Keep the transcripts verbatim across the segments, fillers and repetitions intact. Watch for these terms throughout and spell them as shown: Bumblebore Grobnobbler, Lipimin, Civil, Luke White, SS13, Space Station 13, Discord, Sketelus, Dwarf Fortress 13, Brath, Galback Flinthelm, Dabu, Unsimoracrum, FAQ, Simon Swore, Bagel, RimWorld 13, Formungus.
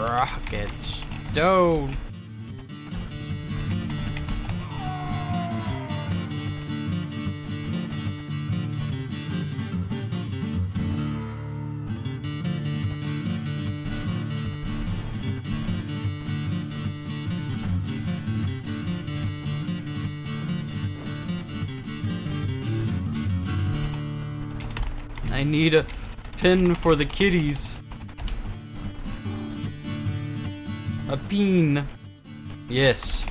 rocket stone. I need a pin for the kitties. A bean. Yes.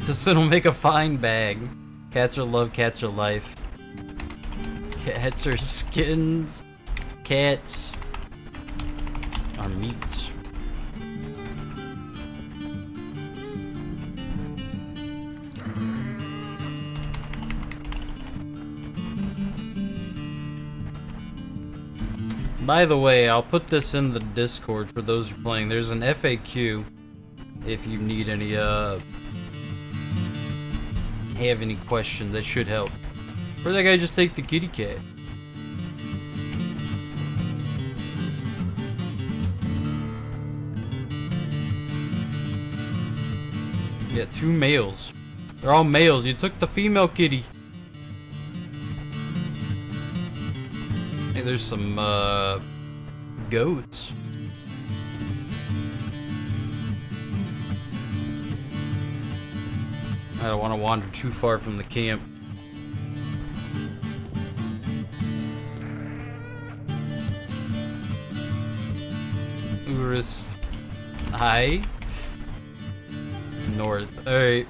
This will make a fine bag. Cats are love, cats are life. Cats are skins. Cats are meat. By the way, I'll put this in the Discord for those who are playing. There's an F A Q if you need any, uh, have any question that should help. Where'd that guy just take the kitty cat? Yeah, two males. They're all males. You took the female kitty. Hey, there's some, uh, goats. I don't want to wander too far from the camp. Urus. Hi. North. Alright.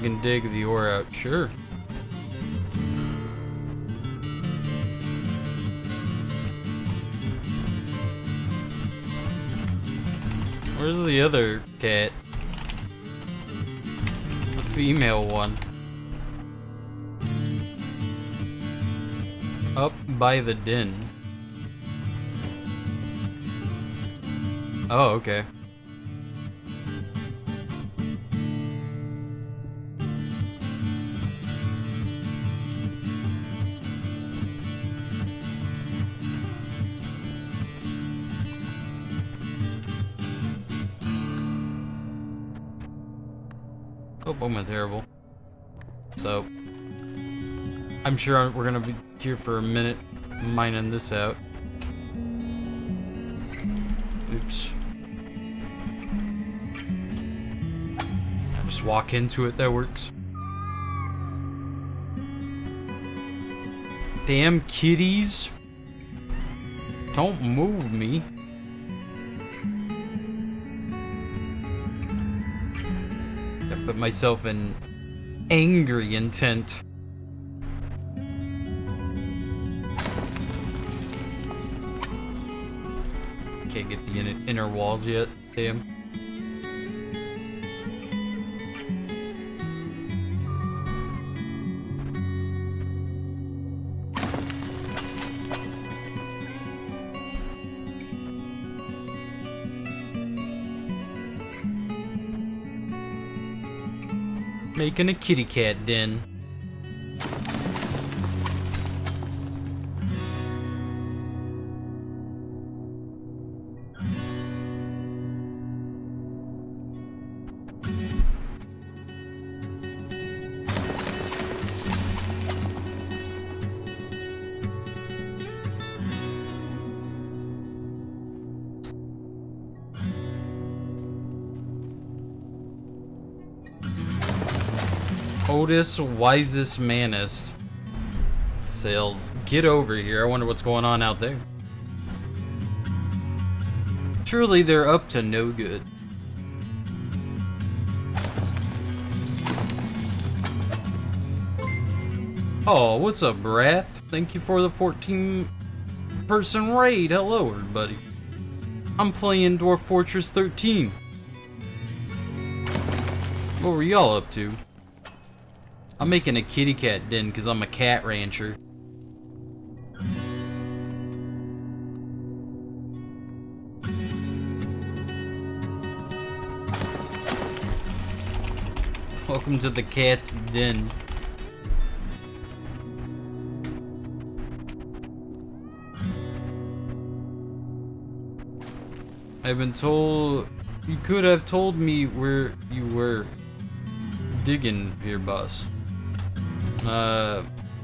Can dig the ore out, sure. Where's the other cat? The female one. Up by the den. Oh, okay. Moment terrible. So I'm sure we're gonna be here for a minute mining this out. Oops. I just walk into it, that works. Damn kitties. Don't move me. Put myself in angry intent. Can't get the in inner walls yet, damn. Making a kitty cat den. Oldest, wisest, manest. sails. Get over here. I wonder what's going on out there. Surely they're up to no good. Oh, what's up, Brath? Thank you for the fourteen person raid. Hello, everybody. I'm playing Dwarf Fortress thirteen. What were y'all up to? I'm making a kitty cat den because I'm a cat rancher. Welcome to the cat's den. I've been told you could have told me where you were digging here, boss. Uh,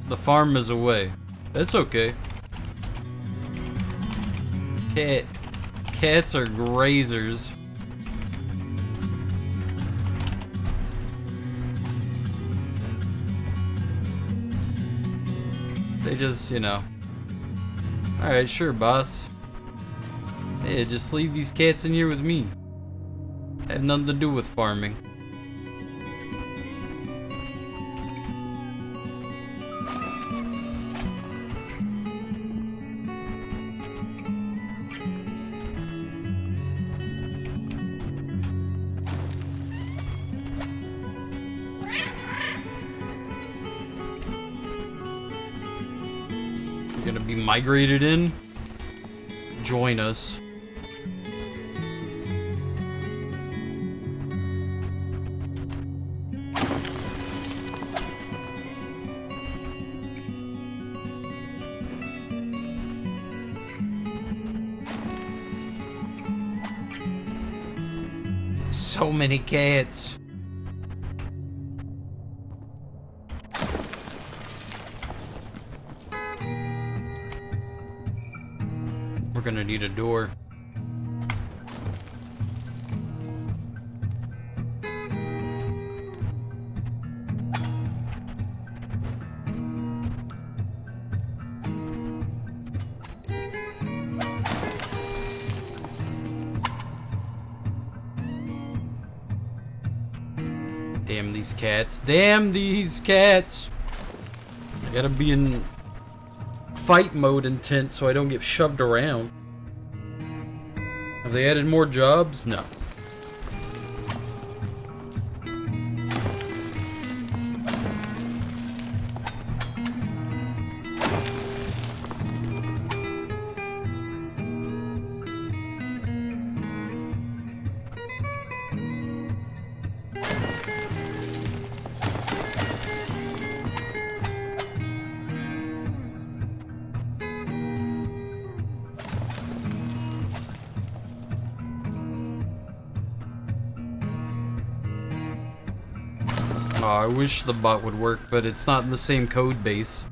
the farm is away. That's okay. Cat, cats are grazers. They just, you know. All right, sure, boss. Yeah, just leave these cats in here with me. I have nothing to do with farming. You're gonna be migrated in? Join us. So many cats. We're gonna need a door. Damn these cats. Damn these cats. I gotta be in fight mode intent so I don't get shoved around. Have they added more jobs? No. Oh, I wish the bot would work, but it's not in the same code base.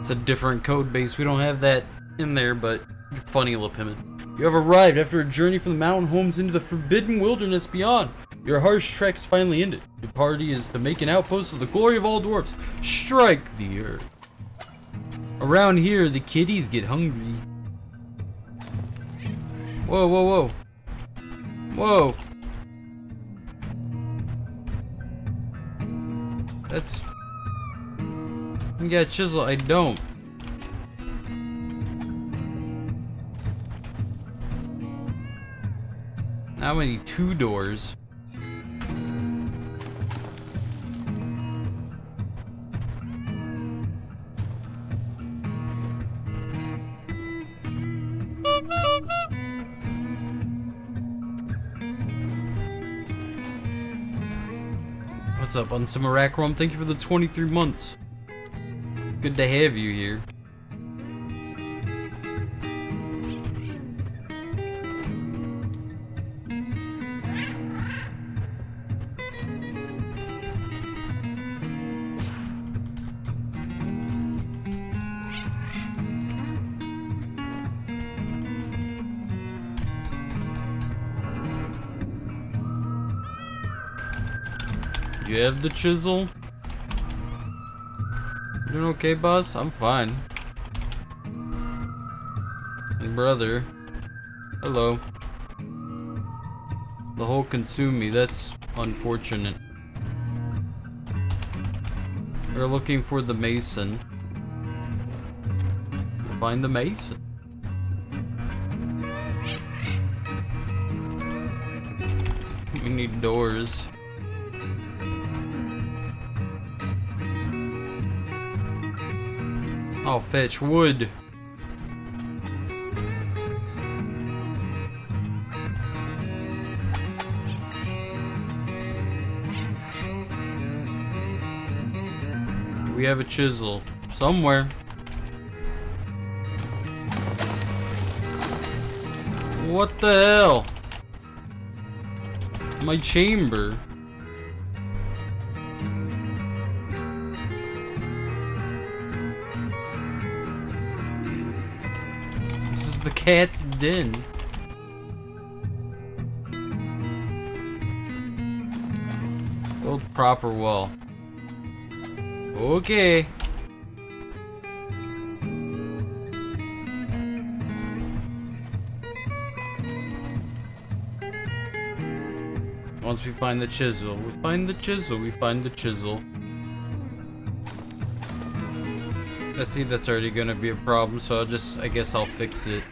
It's a different code base. We don't have that in there, but you're funny, Lipimin. You have arrived after a journey from the mountain homes into the forbidden wilderness beyond. Your harsh trek's finally ended. Your party is to make an outpost of the glory of all dwarfs. Strike the earth. Around here, the kitties get hungry. Whoa, whoa, whoa. Whoa. That's... You got a chisel? I don't. Now I need two doors. What's up, Unsimoracrum? Thank you for the twenty-three months. Good to have you here. You have the chisel? Doing okay, boss? I'm fine. Hey, brother. Hello. The hole consumed me. That's unfortunate. We're looking for the Mason. Find the Mason. We need doors. I'll fetch wood. We have a chisel somewhere. What the hell? My chamber. This is the cat's den. Build proper wall. Okay. Once we find the chisel, we find the chisel, we find the chisel. Let's see, that's already gonna be a problem, so I'll just, I guess I'll fix it.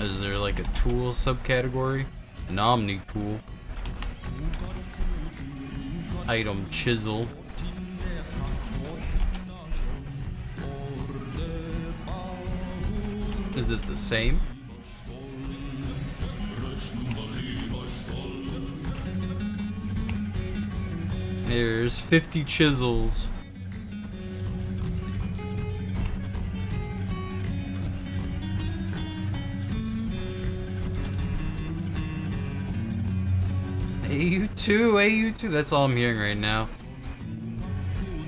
Is there like a tool subcategory? An omni tool. Item chisel. Is it the same? There's fifty chisels. A U two, A U two, that's all I'm hearing right now.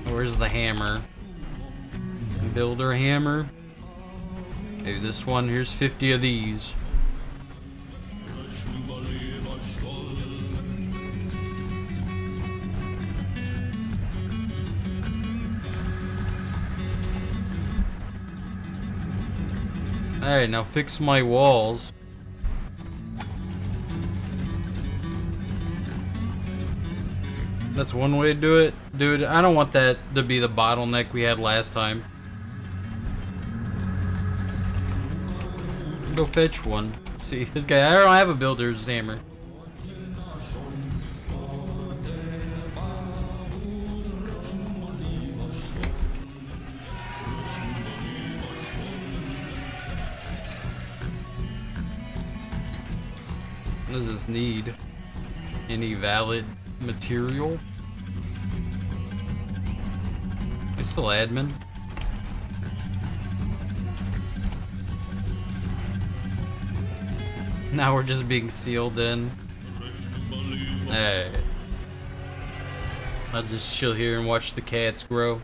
Where's the hammer? Builder hammer. Maybe this one, here's fifty of these. Alright, now fix my walls. That's one way to do it. Dude, I don't want that to be the bottleneck we had last time. Go fetch one. See, this guy, I don't have a builder's hammer. What does this need? Any valid material? It's still admin. Now we're just being sealed in. Hey, I'll just chill here and watch the cats grow.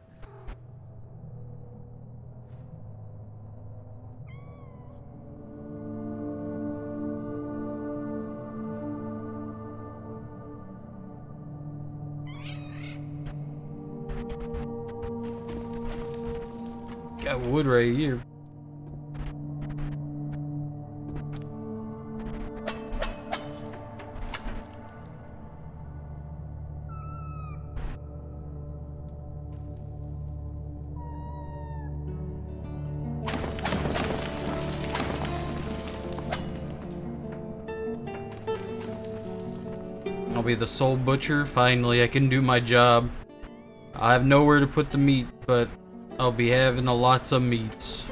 Got wood right here. I'll be the sole butcher. Finally, I can do my job. I have nowhere to put the meat, but I'll be having a lots of meats.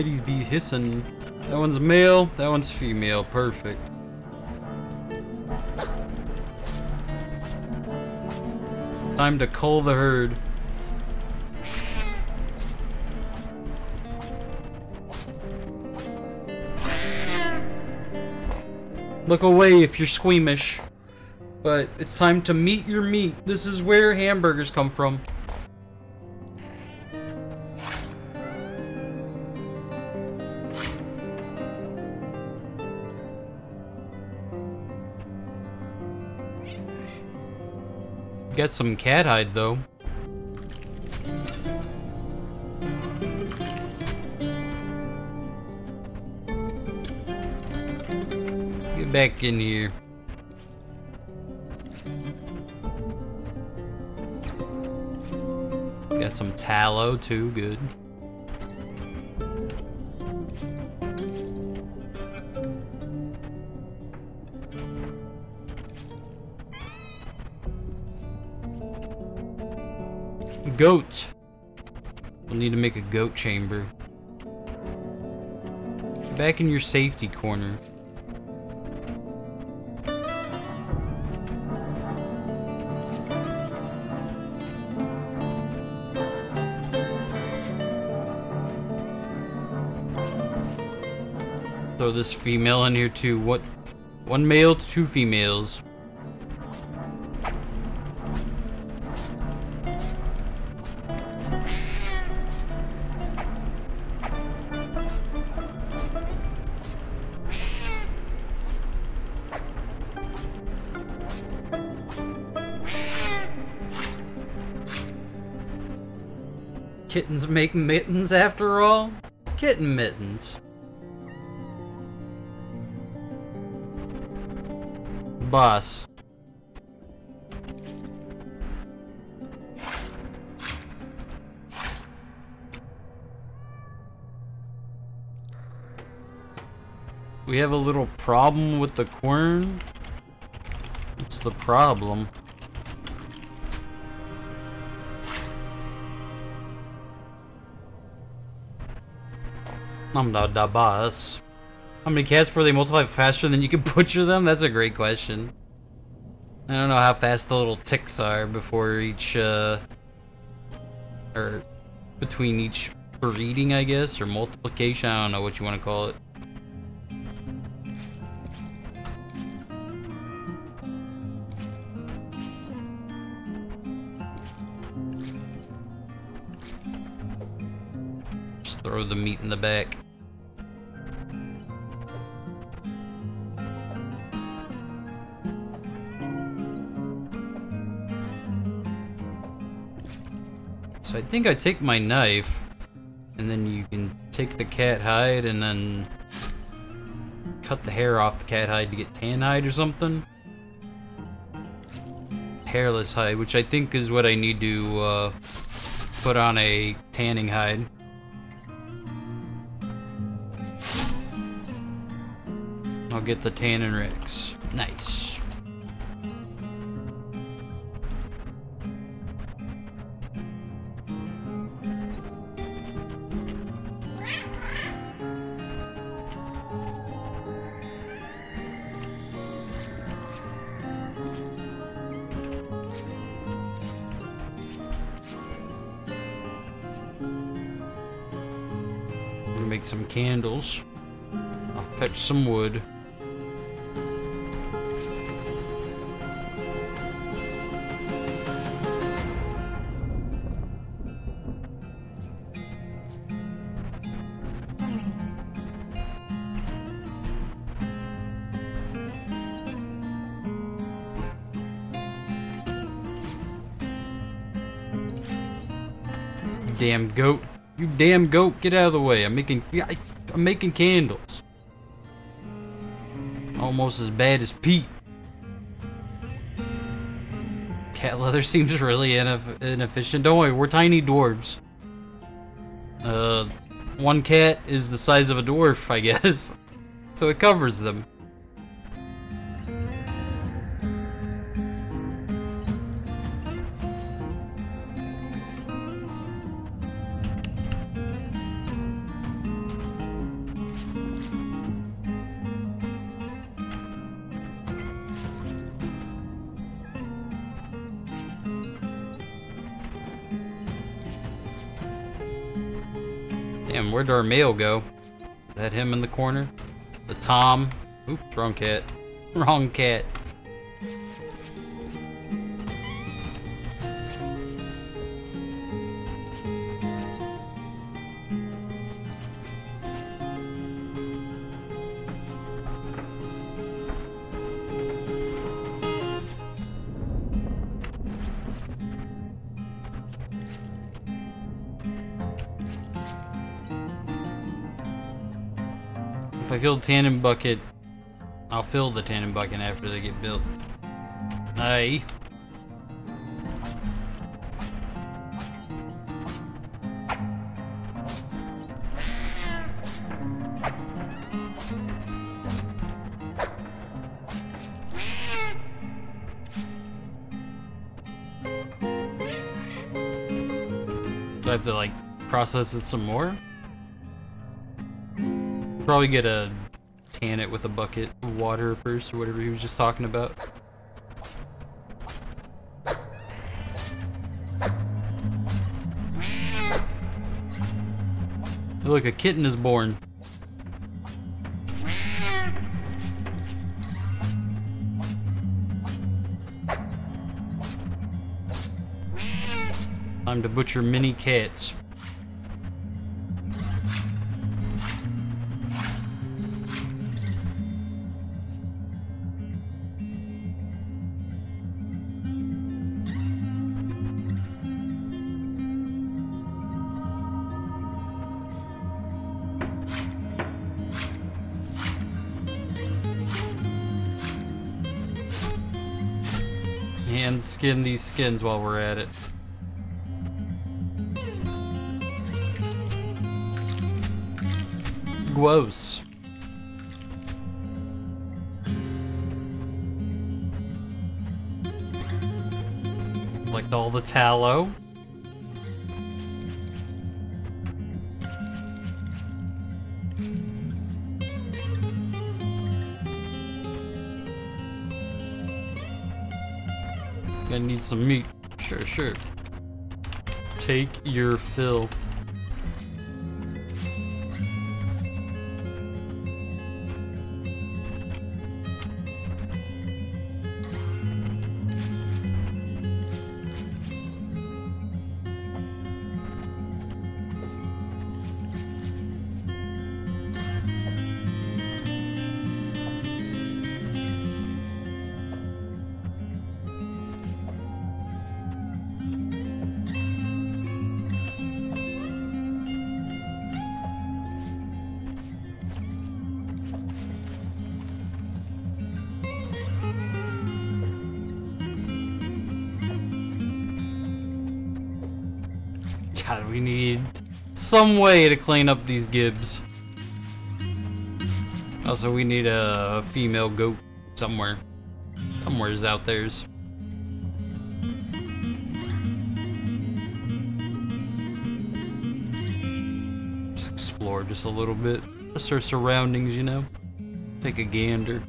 kitties be hissing. That one's male, that one's female. Perfect. Time to cull the herd. Look away if you're squeamish. But it's time to meet your meat. This is where hamburgers come from. Get some cat hide though. Get back in here. Got some tallow too, good. Goat. We'll need to make a goat chamber. Back in your safety corner. Throw this female in here too. What? One male, two females. Kittens make mittens after all? Kitten mittens. Boss. We have a little problem with the quern. What's the problem? I'm not the boss. How many cats before they multiply faster than you can butcher them? That's a great question. I don't know how fast the little ticks are before each, uh... or between each breeding, I guess, or multiplication. I don't know what you want to call it. Just throw the meat in the back. So I think I take my knife, and then you can take the cat hide and then cut the hair off the cat hide to get tan hide or something. Hairless hide, which I think is what I need to uh, put on a tanning hide. I'll get the tanning racks. Nice. Make some candles. I'll fetch some wood. Damn goat. You damn goat, get out of the way. I'm making I, I'm making candles. Almost as bad as Pete. Cat leather seems really ineff inefficient. Don't worry, we're tiny dwarves. Uh, one cat is the size of a dwarf, I guess. So it covers them. Damn, where'd our male go? Is that him in the corner? The Tom. Oops, wrong cat. Wrong cat. If I fill the tandem bucket, I'll fill the tandem bucket after they get built. Aye. Do I have to like process it some more? Probably get a tan it with a bucket of water first, or whatever he was just talking about. Look, a kitten is born. Time to butcher mini cats. And skin these skins while we're at it. Gross. Collect all the tallow. I need some meat. Sure, sure. Take your fill. God, we need some way to clean up these gibs. Also, we need a female goat somewhere. Somewhere's out there's. Just explore just a little bit. Just our surroundings, you know? Take a gander.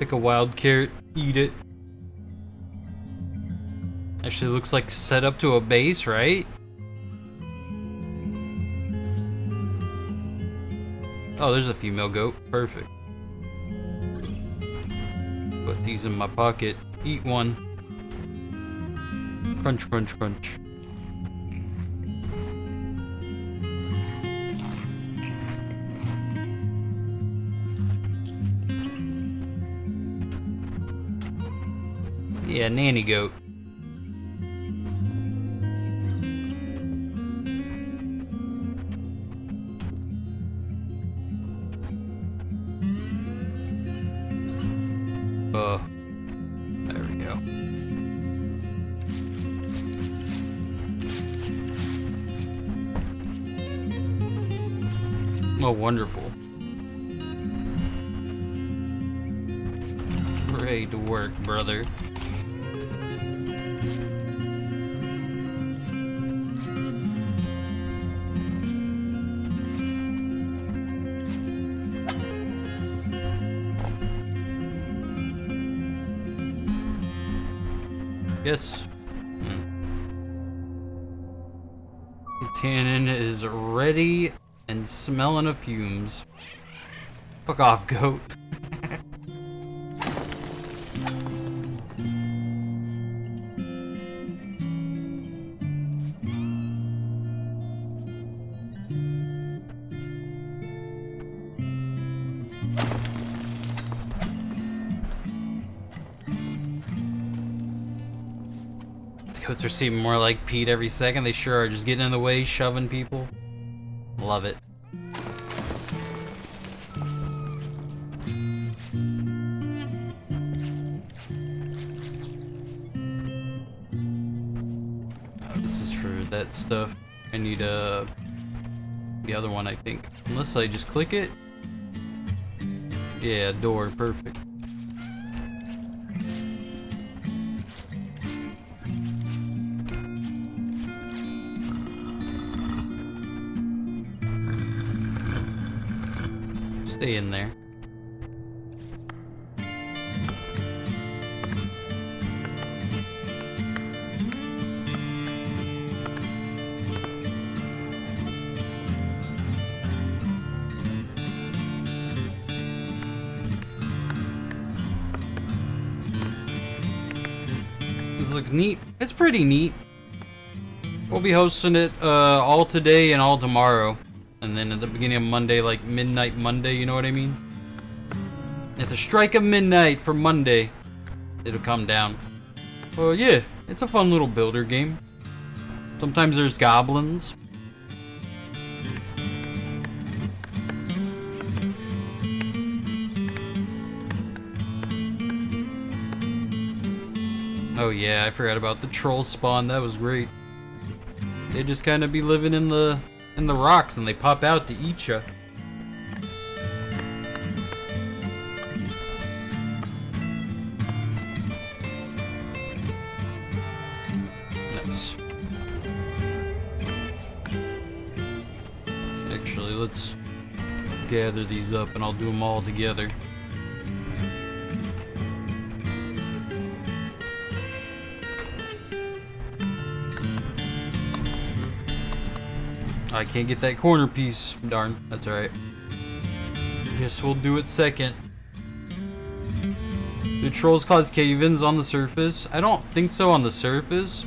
Pick a wild carrot, eat it. Actually looks like set up to a base, right? Oh, there's a female goat. Perfect. Put these in my pocket. Eat one. Crunch, crunch, crunch. Yeah, nanny goat. Uh, there we go. Oh, wonderful. Great work, brother. Yes. Hmm. cannon is ready and smelling of fumes. Fuck off, goat. Goats are seeming more like Pete every second. They sure are, just getting in the way, shoving people. Love it. Oh, this is for that stuff. I need uh, the other one, I think. Unless I just click it. Yeah, door, perfect. Stay in there. This looks neat. It's pretty neat. We'll be hosting it uh, all today and all tomorrow. And then at the beginning of Monday, like midnight Monday, you know what I mean? At the strike of midnight for Monday, it'll come down. Well, yeah, it's a fun little builder game. Sometimes there's goblins. Oh yeah, I forgot about the troll spawn. That was great. They just kind of be living in the... in the rocks, and they pop out to eat ya. Nice. Actually, let's gather these up, and I'll do them all together. I can't get that corner piece. Darn, that's alright. Guess we'll do it second. Do trolls cause cave-ins on the surface? I don't think so on the surface.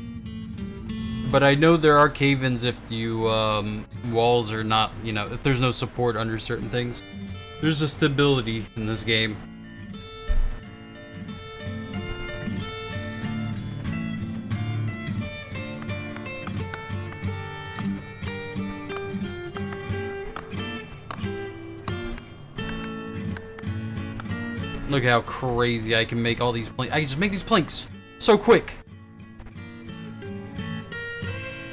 But I know there are cave-ins if you, um, walls are not, you know, if there's no support under certain things. There's a stability in this game. Look how crazy I can make all these planks. I can just make these planks so quick.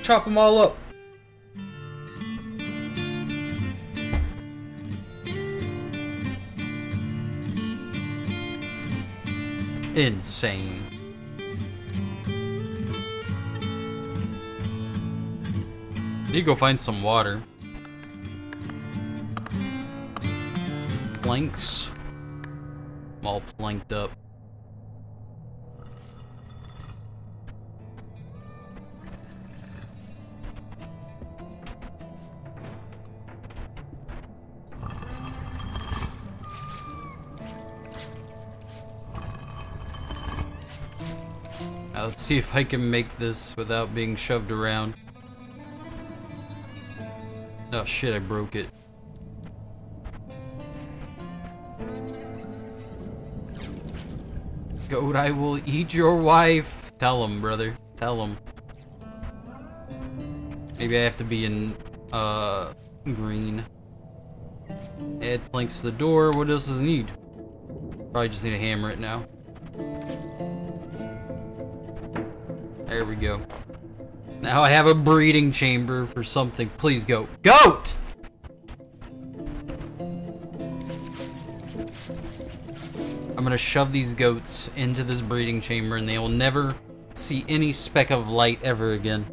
Chop them all up. Insane. You go find some water. Planks. All planked up. Now let's see if I can make this without being shoved around. Oh shit, I broke it. Goat, I will eat your wife. Tell him, brother. Tell him. Maybe I have to be in, uh, green. Add planks to the door. What else does it need? Probably just need to hammer it now. There we go. Now I have a breeding chamber for something. Please, goat. Goat! I'm gonna shove these goats into this breeding chamber and they will never see any speck of light ever again.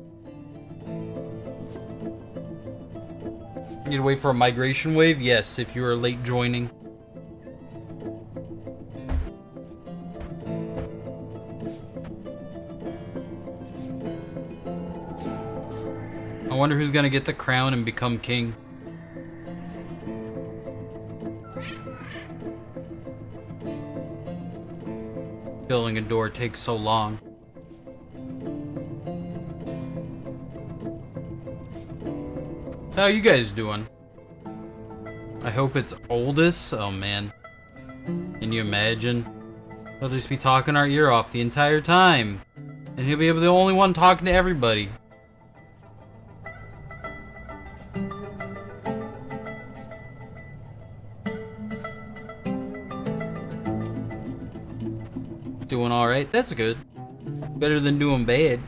You need to wait for a migration wave? Yes, if you are late joining. I wonder who's gonna get the crown and become king. Building a door takes so long. How you guys doing? I hope it's oldest. Oh man. Can you imagine? They'll just be talking our ear off the entire time. And he'll be able to be the only one talking to everybody. Doing alright? That's good. Better than doing bad.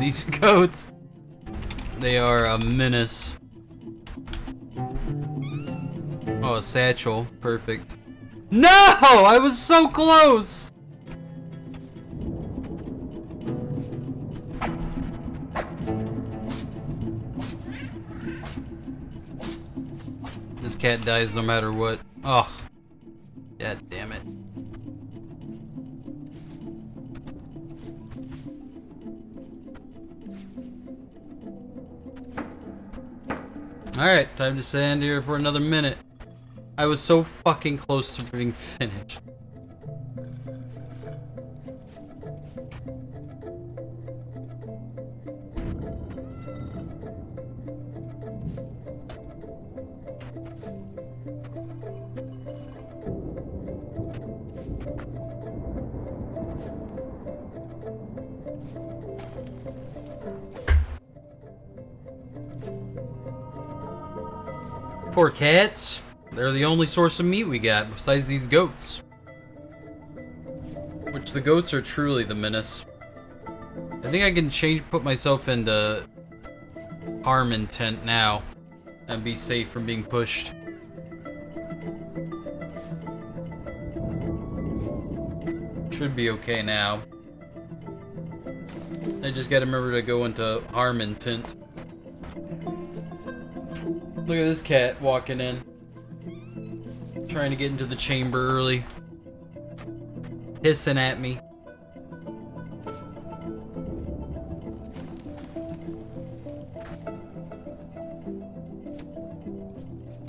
These goats, they are a menace. Oh, a satchel. Perfect. No! I was so close! This cat dies no matter what. Ugh. God damn it. Alright, time to stand here for another minute. I was so fucking close to being finished. Poor cats. They're the only source of meat we got, besides these goats. Which the goats are truly the menace. I think I can change, put myself into harm intent now, and be safe from being pushed. Should be okay now. I just gotta remember to go into harm intent. Look at this cat walking in. Trying to get into the chamber early. Hissing at me.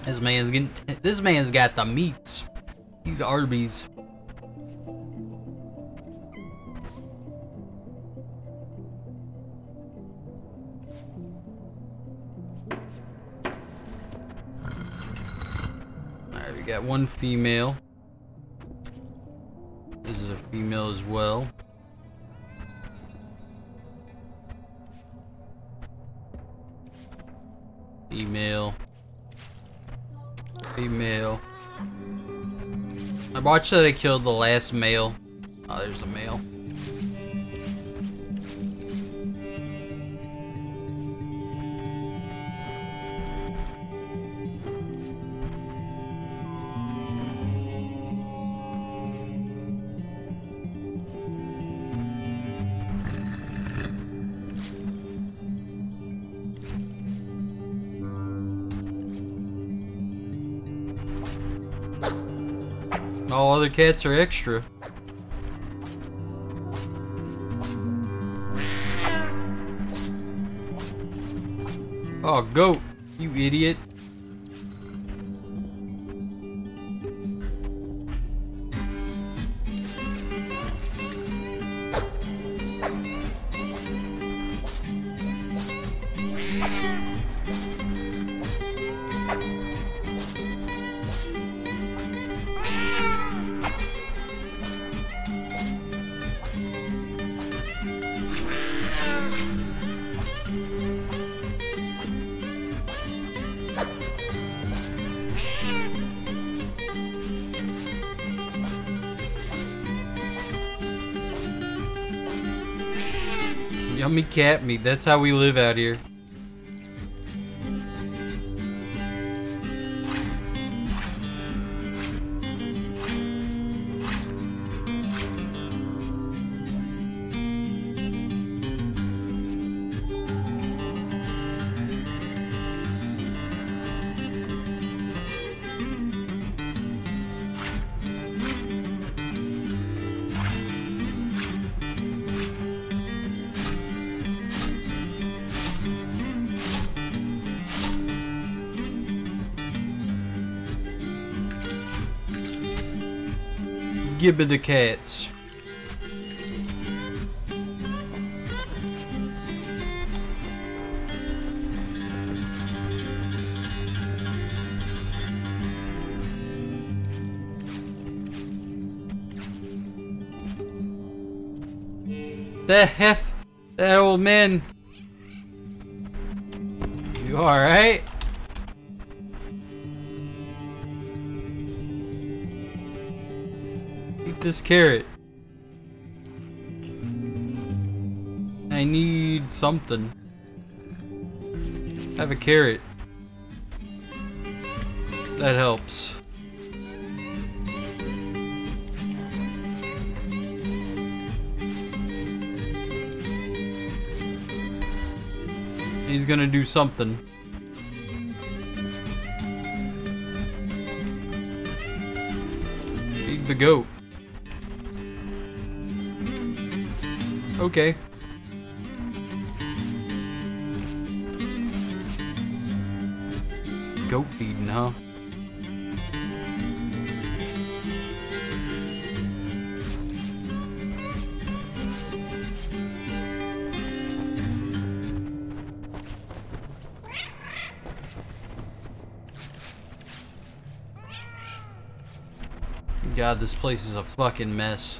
This man's getting t this man's got the meats. These Arby's. Got one female. This is a female as well. Female. Female. I watched that I killed the last male. Oh, there's a male. All other cats are extra. Oh, goat, you idiot. Yummy cat meat, that's how we live out here. Give me the cats. The hef, that old man. You all right? Eat this carrot. I need something. Have a carrot. That helps. He's gonna do something. Feed the goat. Okay. Goat feeding, huh? God, this place is a fucking mess.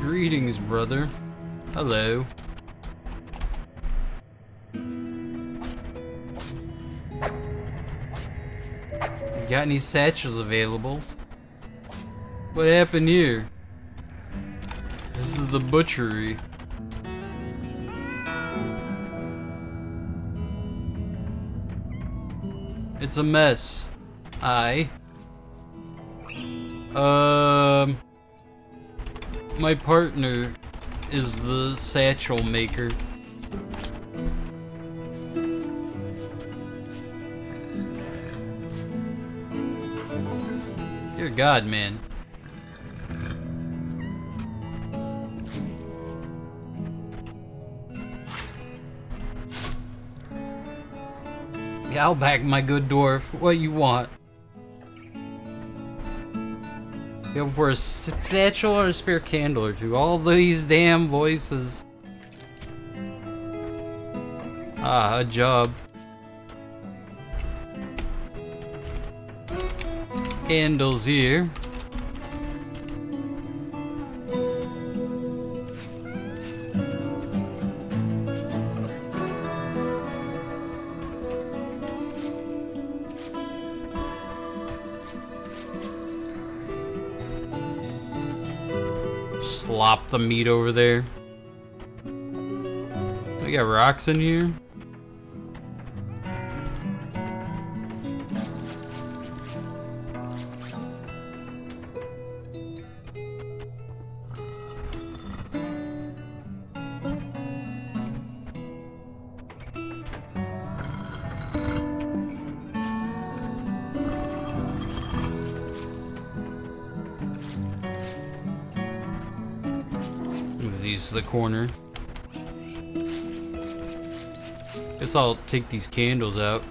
Greetings, brother. Hello. You got any satchels available? What happened here? This is the butchery. It's a mess. I. Um... My partner is the satchel maker. Dear God, man. I'll back my good dwarf. What you want? Go for a satchel or a spare candle or two. All these damn voices. Ah, a job. Candles here. Slop the meat over there. We got rocks in here. These to the corner. Guess I'll take these candles out.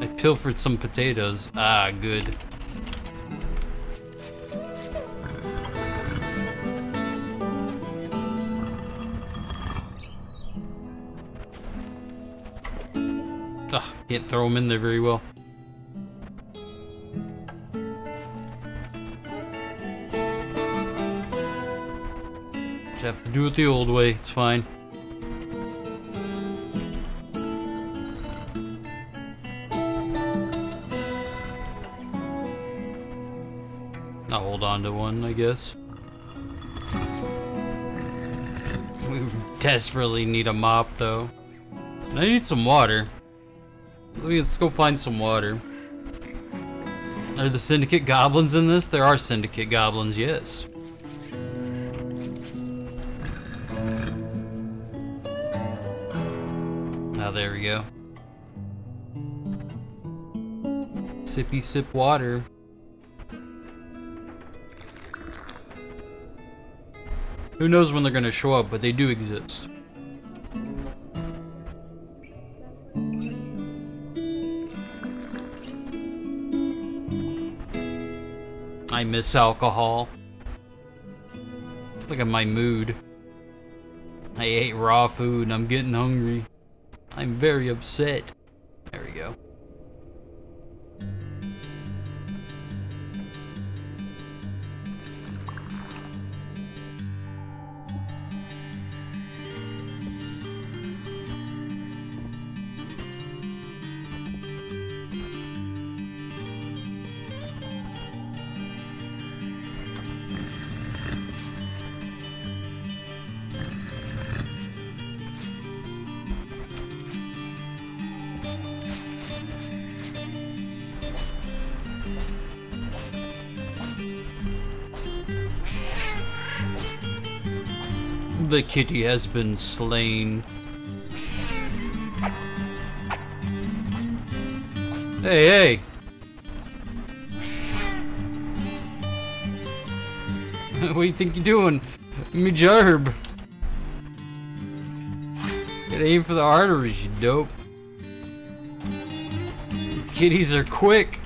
I pilfered some potatoes. Ah, good. Ugh, can't throw them in there very well. Have to do it the old way, it's fine. I'll hold on to one, I guess. We desperately need a mop, though. And I need some water. Let's go find some water. Are the syndicate goblins in this? There are syndicate goblins, yes. Now, oh, there we go. Sippy sip water. Who knows when they're gonna show up, but they do exist. I miss alcohol. Look at my mood. I ate raw food and I'm getting hungry. I'm very upset. There we go. The kitty has been slain. Hey, hey! What do you think you're doing? Me gerb. Gotta aim for the arteries, you dope. Kitties are quick.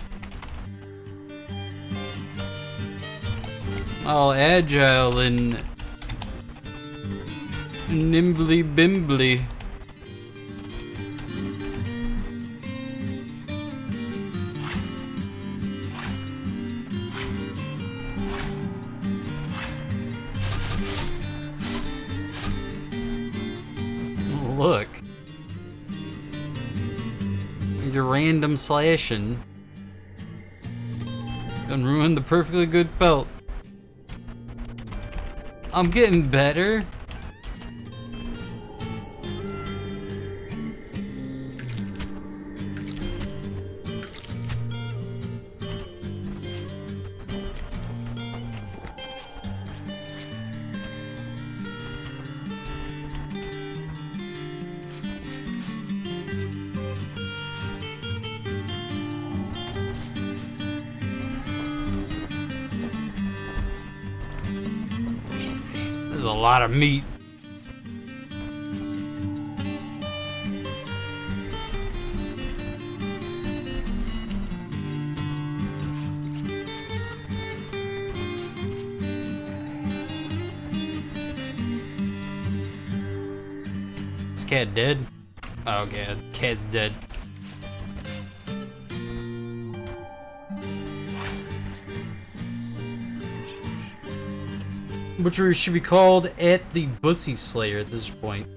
All agile and nimbly bimbly. Look. Your random slashing. Done ruined the perfectly good pelt. I'm getting better. A lot of meat. Is cat dead? Oh god, cat's dead. Which should be called at the Bussy Slayer at this point.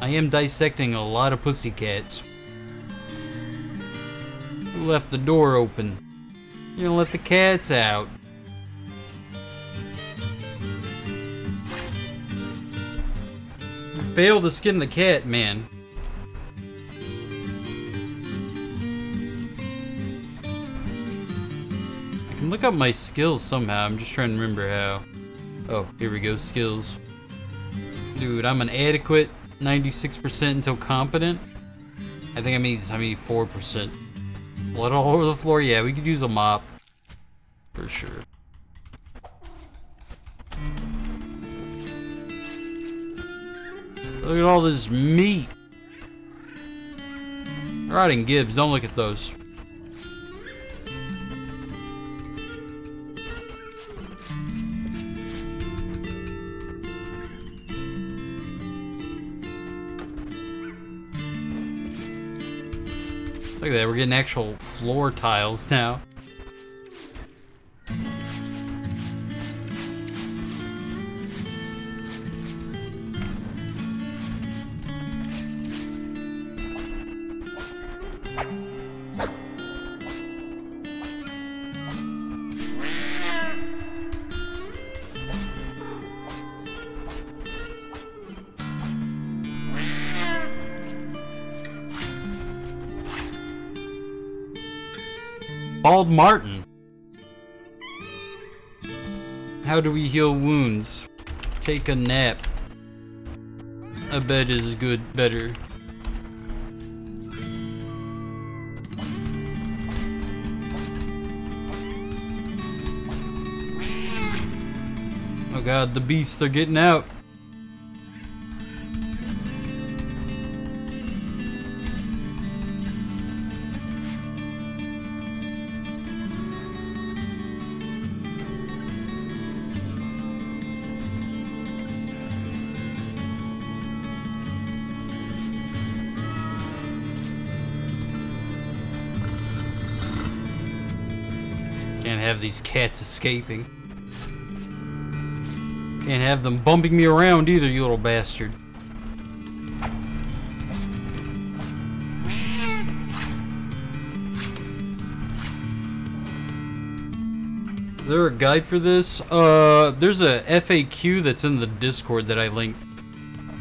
I am dissecting a lot of pussycats. Who left the door open? You're gonna let the cats out. You failed to skin the cat, man. Look up my skills somehow. I'm just trying to remember how. Oh, here we go. Skills. Dude, I'm an adequate ninety-six percent until competent. I think I made seventy-four percent. Blood all over the floor. Yeah, we could use a mop. For sure. Look at all this meat. Rotting gibs. Don't look at those. Look at that, we're getting actual floor tiles now. Bald Martin. How do we heal wounds? Take a nap. A bed is good, better. Oh god, the beasts are getting out. Can't have these cats escaping. Can't have them bumping me around either, you little bastard. Is there a guide for this? Uh, there's a F A Q that's in the Discord that I linked.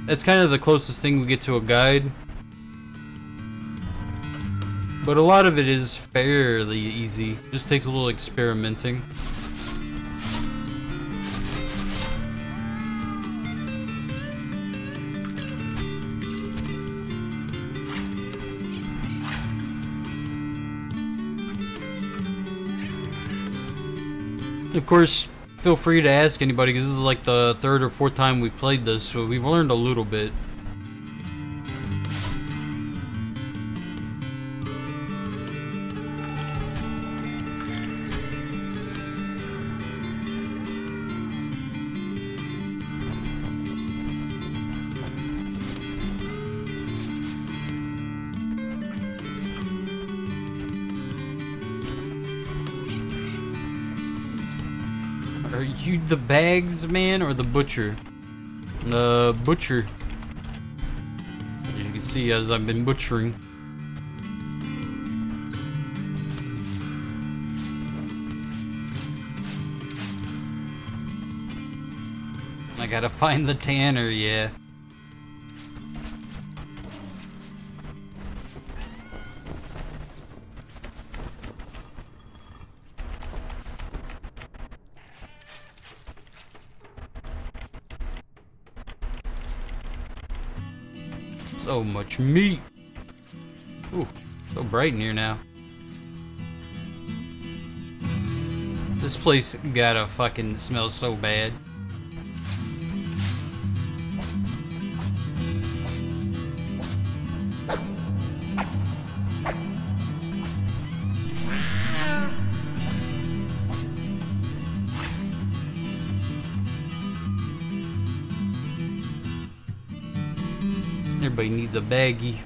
That's kind of the closest thing we get to a guide. But a lot of it is fairly easy. Just takes a little experimenting. Of course, feel free to ask anybody, because this is like the third or fourth time we've played this, so we've learned a little bit. Are you the bags man or the butcher? The uh, butcher. As you can see, as I've been butchering. I gotta find the tanner, yeah. So much meat. Ooh, so bright in here now. This place gotta fucking smell so bad. Everybody needs a baggie.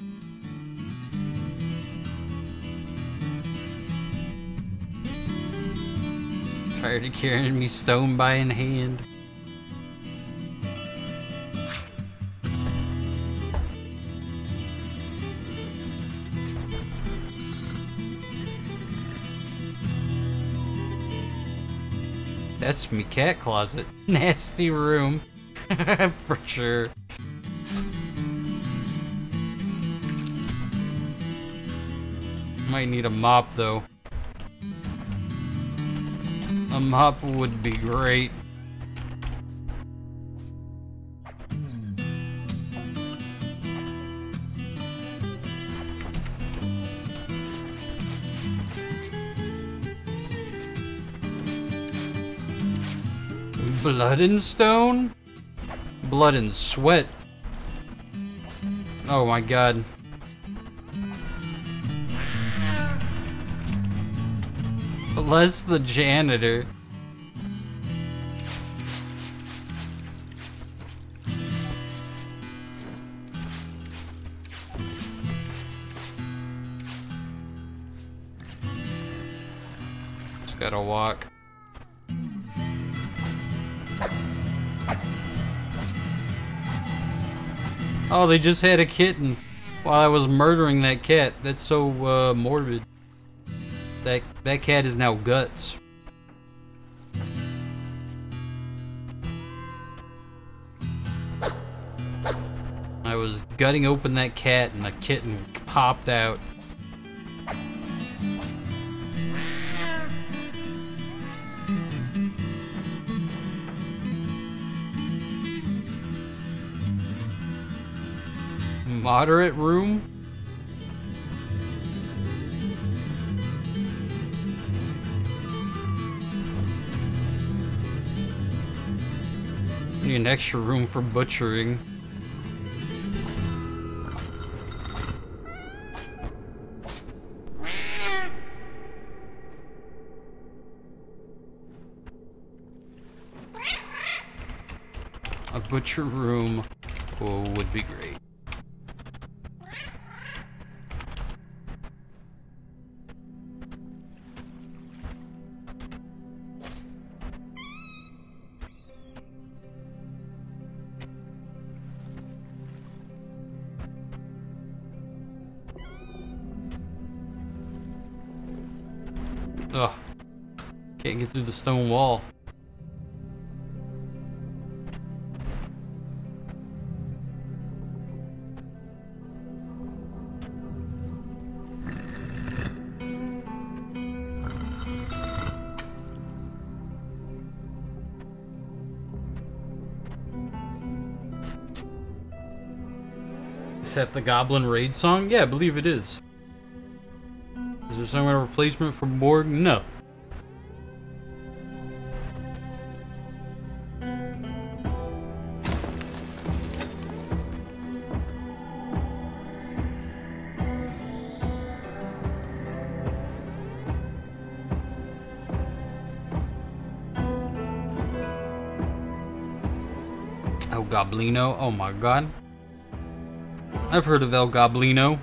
Tired of carrying me stone by in hand. That's me cat closet. Nasty room. For sure. Might need a mop though. A mop would be great. Blood and stone? Blood and sweat. Oh my god. Bless the janitor. Just gotta walk. Oh, they just had a kitten while I was murdering that cat. That's so uh, morbid. That, that cat is now guts. I was gutting open that cat and the kitten popped out. moderate room. I need an extra room for butchering. A butcher room oh, would be great. Ugh. Can't get through the stone wall. Is that the Goblin Raid song? Yeah, I believe it is. Is there some replacement for Borg? No. El Goblino, oh my god. I've heard of El Goblino.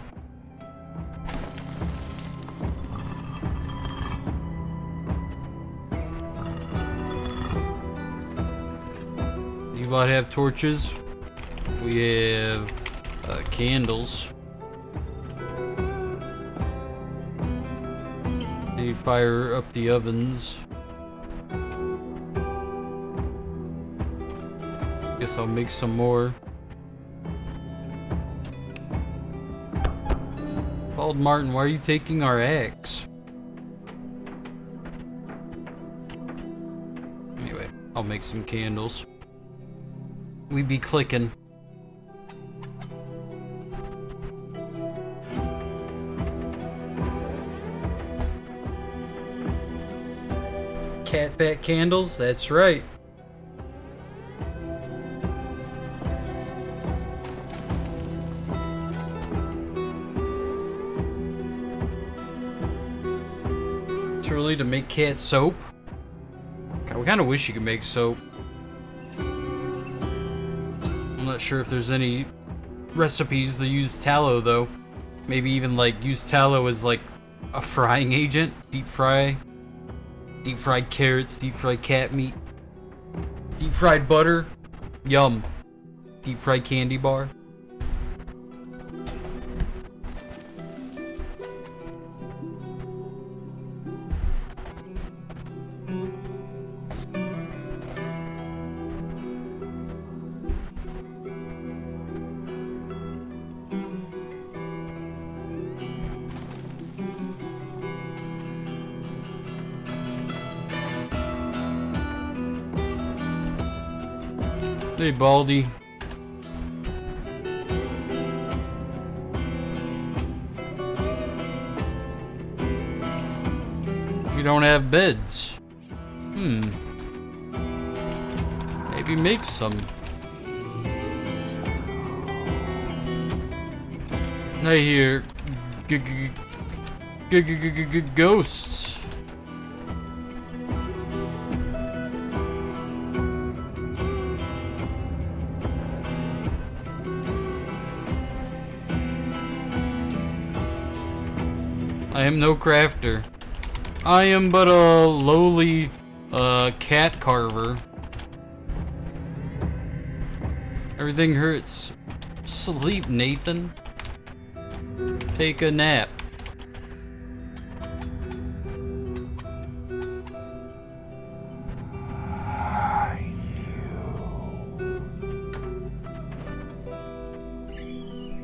You about to have torches. We have uh, candles. And you fire up the ovens. Guess I'll make some more. Bald Martin, why are you taking our axe? Anyway, I'll make some candles. We be clicking. Cat fat candles, that's right. To make cat soap. God, we kind of wish you could make soap. I'm not sure if there's any recipes that use tallow though. Maybe even like use tallow as like a frying agent. Deep fry. Deep fried carrots. Deep fried cat meat. Deep fried butter. Yum. Deep fried candy bar. Hey, Baldy. You don't have beds. Hmm. Maybe make some. I hear ghosts. I am no crafter. I am but a lowly uh, cat carver. Everything hurts. Sleep, Nathan. Take a nap.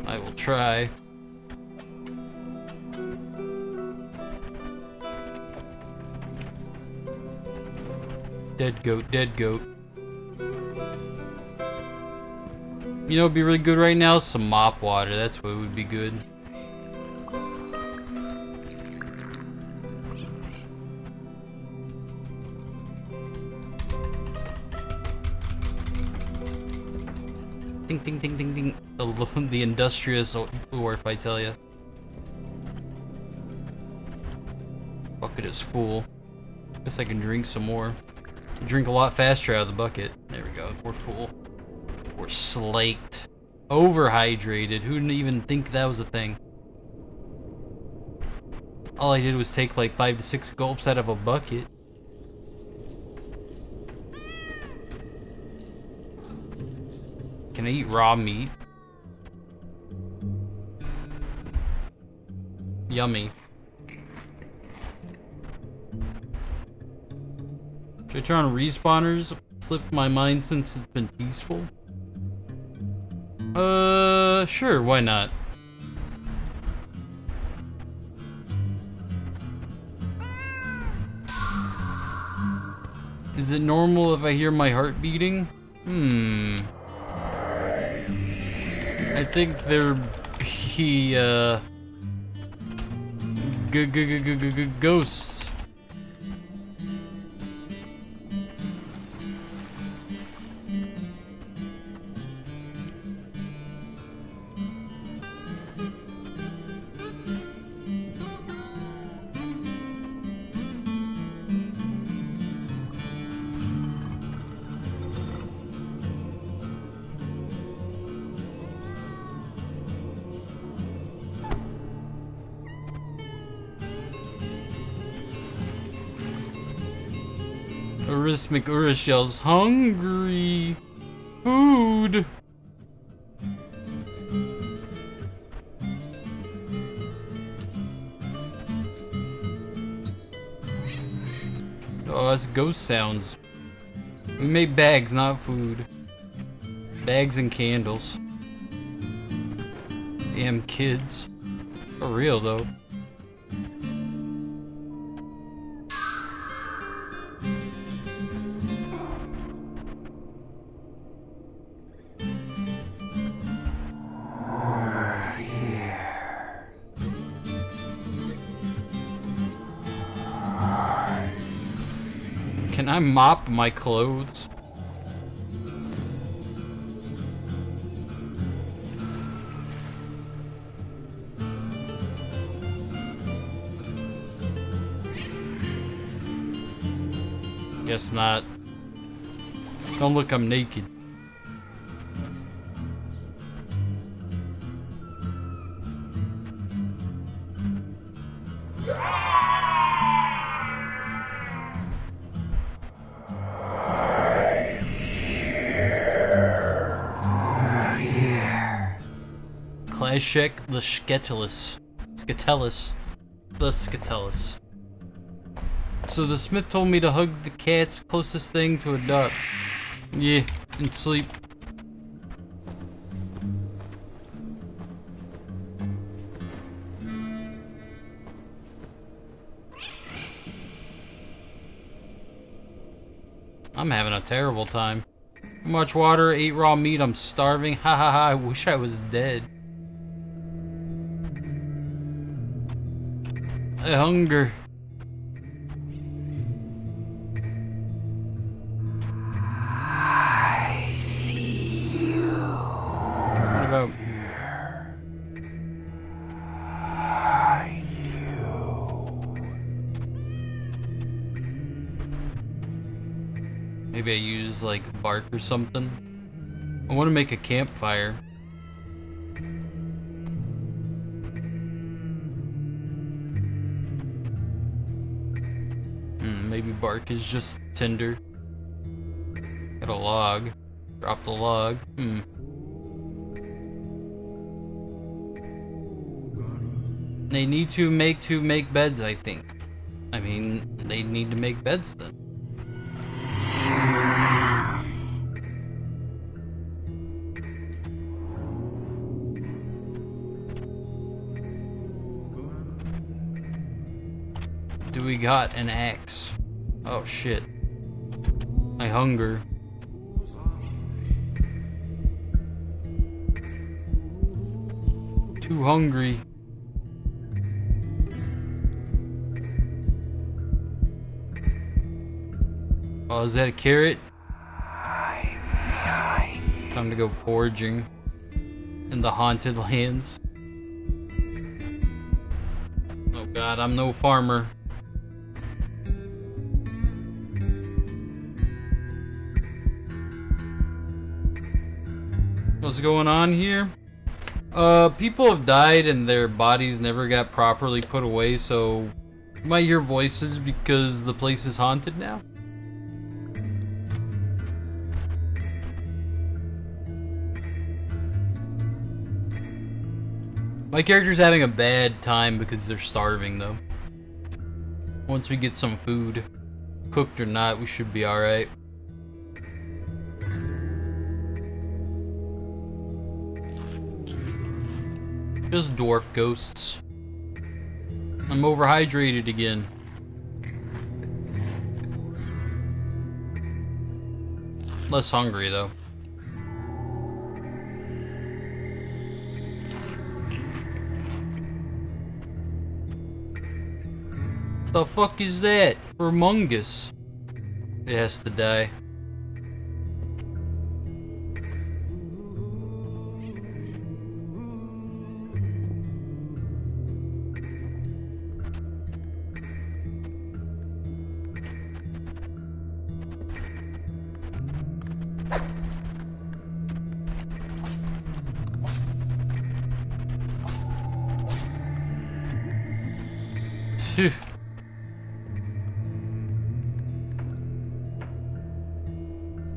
I will try. Dead goat, dead goat. you know, be really good right now? Some mop water. That's what would be good. Ding, ding, ding, ding, ding. The, the industrious dwarf, I tell ya. Bucket is full. Guess I can drink some more. Drink a lot faster out of the bucket. There we go. We're full. We're slaked. Overhydrated. Who didn't even think that was a thing? All I did was take like five to six gulps out of a bucket. Can I eat raw meat? Yummy. Should I turn on respawners? Slipped my mind since it's been peaceful. Uh, sure, why not? Is it normal if I hear my heart beating? Hmm. I think there'd be, uh, g-g-g-g-g-ghosts. McUrichel's hungry food. Oh, that's ghost sounds. We made bags, not food. Bags and candles. Damn kids. For real though. I mop my clothes. Guess not. Don't look, I'm naked. Check the Sketelus. Sketelus. The Sketelus. So the smith told me to hug the cat's closest thing to a duck. Yeah, and sleep. I'm having a terrible time. Too much water, ate raw meat, I'm starving. Ha ha ha, I wish I was dead. I hunger. I see you. What about here? I knew. Maybe I use like bark or something. I want to make a campfire. Maybe bark is just tinder. Got a log. Drop the log. Hmm. They need to make to make beds, I think. I mean, they need to make beds then. Do we got an axe? Oh shit. I hunger. too hungry. Oh, is that a carrot? Time to go foraging in the haunted lands. Oh god, I'm no farmer. What's going on here? Uh, people have died and their bodies never got properly put away, so you might hear voices because the place is haunted now. My character's having a bad time because they're starving, though. Once we get some food, cooked or not, we should be alright. Just dwarf ghosts. I'm overhydrated again. Less hungry though. The fuck is that? Formungus. It has to die.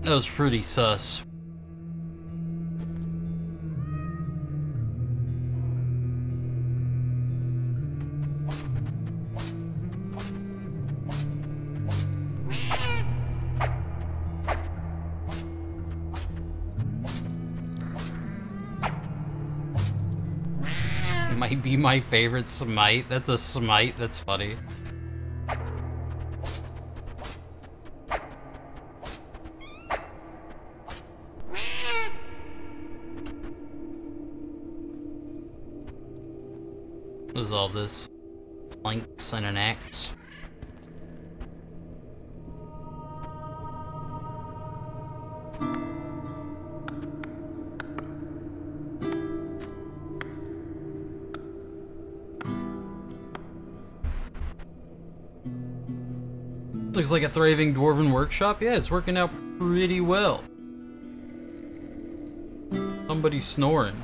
That was pretty sus. Might be my favorite smite. That's a smite. That's funny. What is all this? Planks and an axe. Looks like a thriving dwarven workshop. Yeah, it's working out pretty well. Somebody's snoring.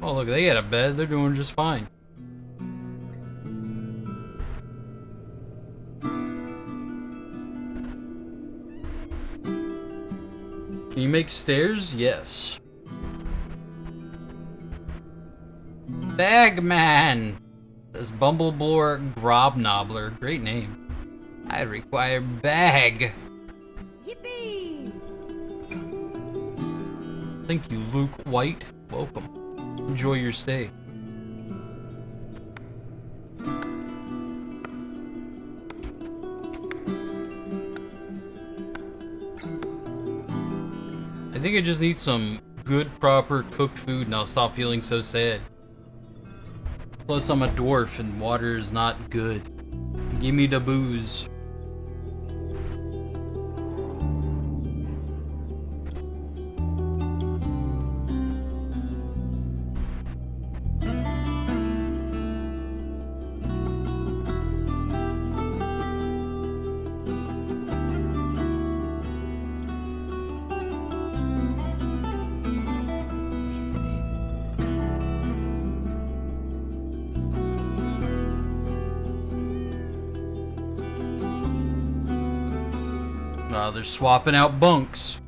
Oh, look, they got a bed. They're doing just fine. Can you make stairs? Yes. Bagman! This Bumblebore Grobnobbler. Great name. I require bag. Yippee! Thank you, Luke White. Welcome. Enjoy your stay. I think I just need some good, proper cooked food and I'll stop feeling so sad. Plus, I'm a dwarf and water is not good. Give me the booze. Uh, they're swapping out bunks.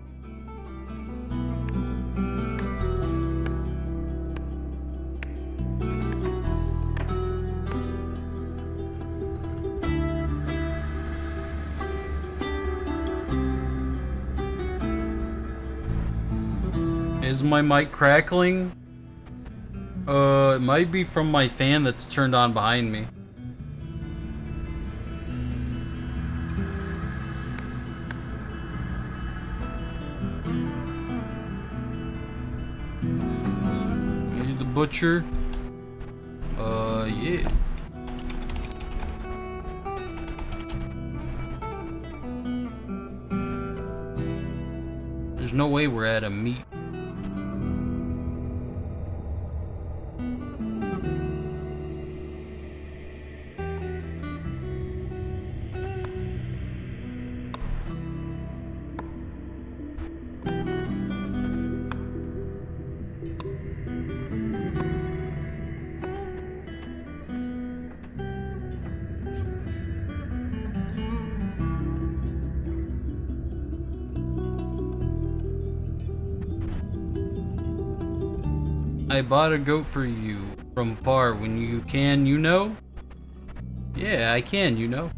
Is my mic crackling? Uh, it might be from my fan that's turned on behind me. Thank you. butcher. Uh, yeah. There's no way we're at a meat. I bought a goat for you from far when you can, you know? Yeah, I can, you know.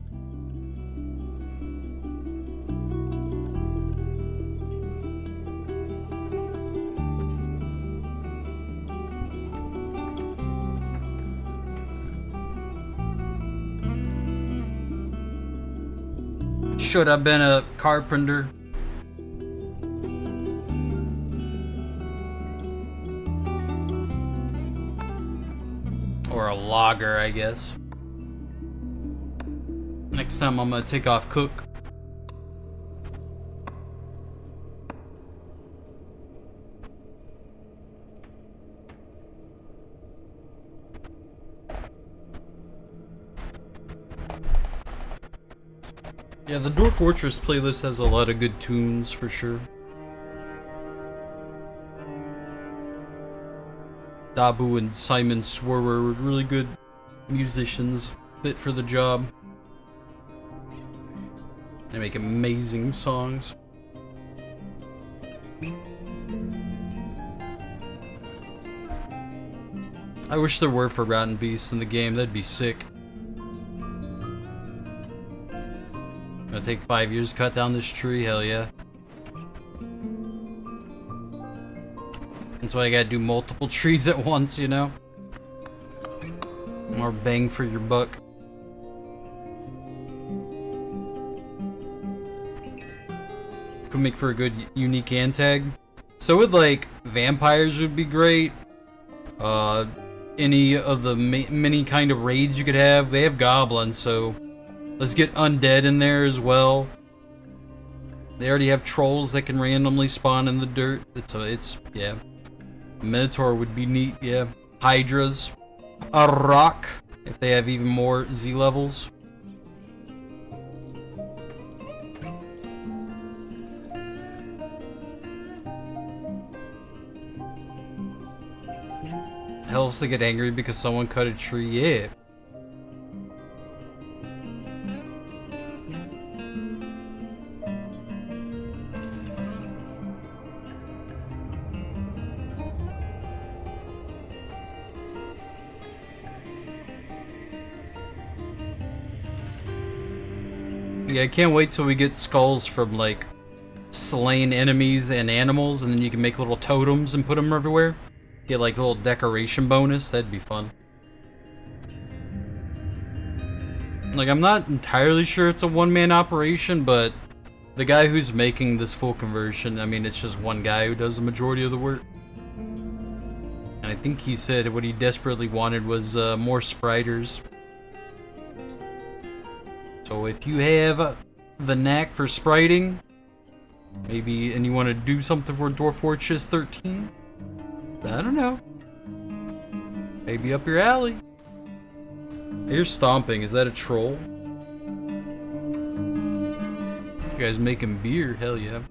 Should have been a carpenter. Logger, I guess. Next time I'm gonna take off cook. Yeah, the Dwarf Fortress playlist has a lot of good tunes for sure. Dabu and Simon Swore were really good musicians, fit for the job. They make amazing songs. I wish there were forgotten beasts in the game, that'd be sick. Gonna take five years to cut down this tree, hell yeah. That's why I gotta do multiple trees at once, you know? More bang for your buck. Could make for a good unique ant tag. So would like vampires would be great. Uh, any of the ma many kind of raids you could have. They have goblins, so let's get undead in there as well. They already have trolls that can randomly spawn in the dirt. It's a, it's yeah. Minotaur would be neat, yeah. Hydras. A rock, if they have even more Z levels. Helps to get angry because someone cut a tree, yeah. Yeah, I can't wait till we get skulls from, like, slain enemies and animals, and then you can make little totems and put them everywhere. Get, like, a little decoration bonus. That'd be fun. Like, I'm not entirely sure it's a one-man operation, but the guy who's making this full conversion, I mean, it's just one guy who does the majority of the work. And I think he said what he desperately wanted was uh, more spiders. So if you have the knack for spriting, maybe, and you want to do something for Dwarf Fortress thirteen, I don't know, maybe up your alley. I hear stomping, is that a troll? You guys making beer, hell yeah.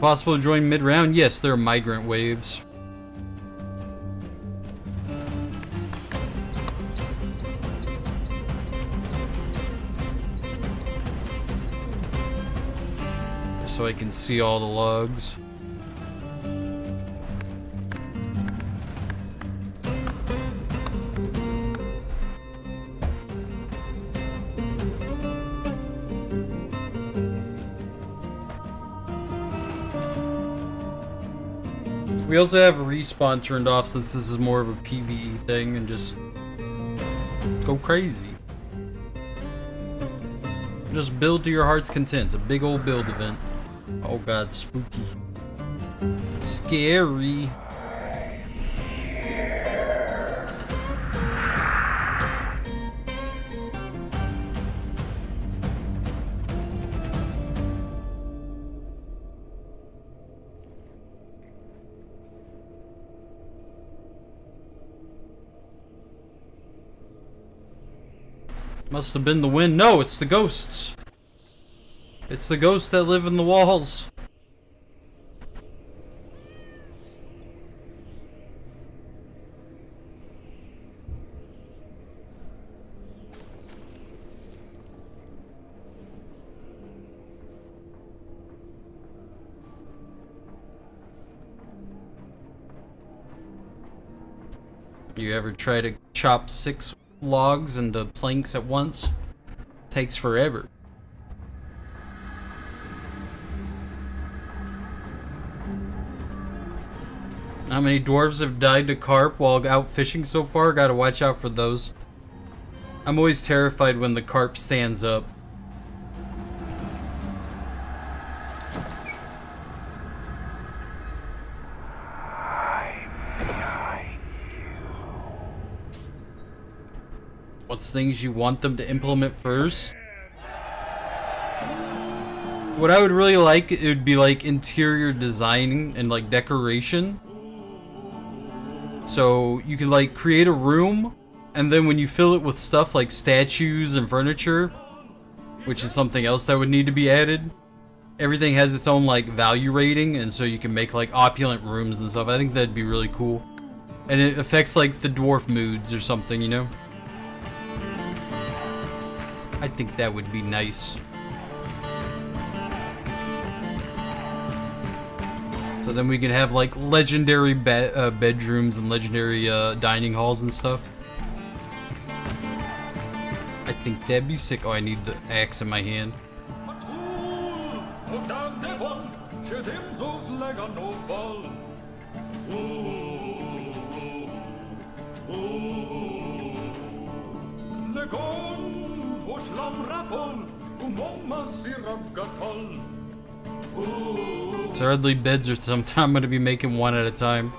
Possible to join mid-round? Yes, they're migrant waves. Just so I can see all the logs. We also have respawn turned off since this is more of a PvE thing and just Go crazy. Just build to your heart's content. It's a big old build event. Oh god, spooky. Scary. Must have been the wind. No, it's the ghosts. It's the ghosts that live in the walls. You ever try to chop six logs into planks at once? Takes forever. How many dwarves have died to carp while out fishing so far? Gotta watch out for those. I'm always terrified when the carp stands up. What's things you want them to implement first? What I would really like, it would be like interior designing and like decoration. So you can like create a room, and then when you fill it with stuff like statues and furniture, which is something else that would need to be added, everything has its own like value rating, and so you can make like opulent rooms and stuff. I think that'd be really cool. And it affects like the dwarf moods or something, you know? I think that would be nice. So then we can have like legendary be uh, bedrooms and legendary uh, dining halls and stuff. I think that'd be sick. Oh, I need the axe in my hand. Thirdly, beds or something. I'm gonna be making one at a time.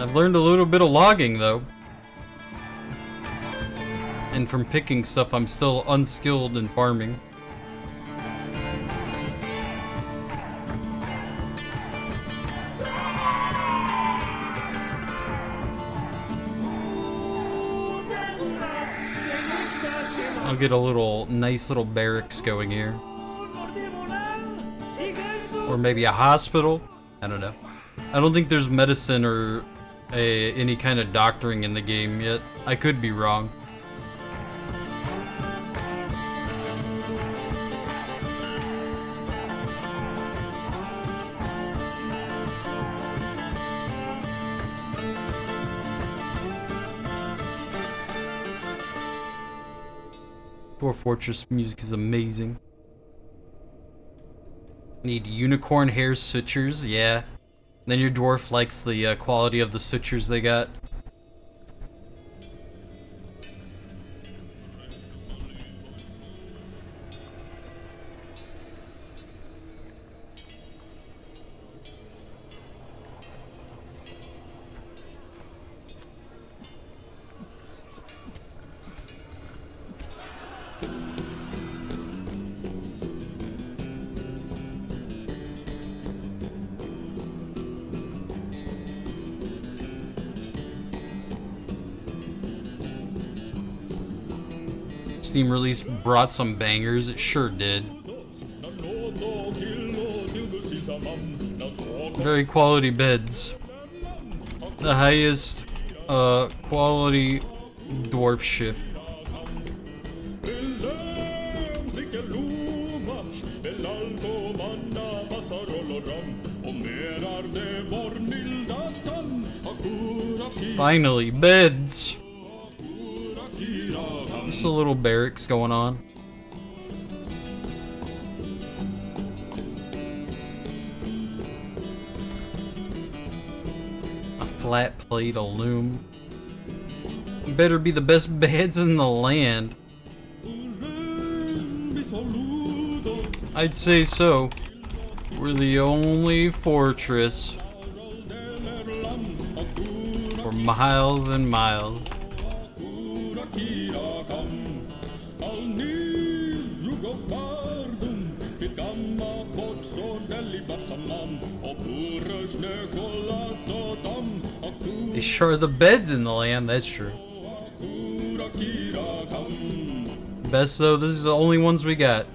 I've learned a little bit of logging though, and from picking stuff I'm still unskilled in farming. I'll get a little nice little barracks going here, or maybe a hospital. I don't know. I don't think there's medicine or a, any kind of doctoring in the game yet. I could be wrong. Dwarf Fortress music is amazing. Need unicorn hair sutures, yeah. Then your dwarf likes the uh, quality of the sutures they got. Steam release brought some bangers. It sure did. Very quality beds. The highest uh, quality dwarf shift. Finally, beds. Just a little barracks going on. flat plate loom. Better be the best beds in the land. I'd say so. We're the only fortress for miles and miles. They sure are the beds in the land, that's true. Best though, this is the only ones we got.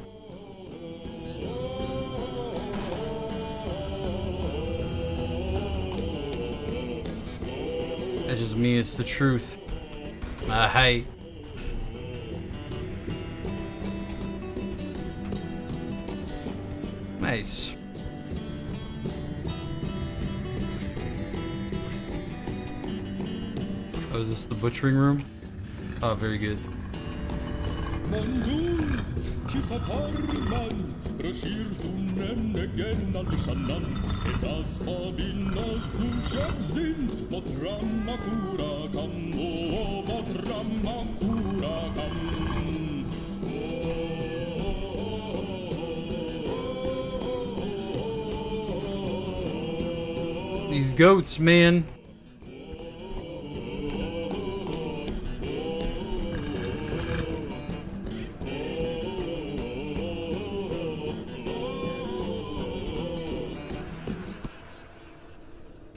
That just means it's the truth. Aye. Nice. Oh, is this the butchering room? Oh, very good. These goats, man.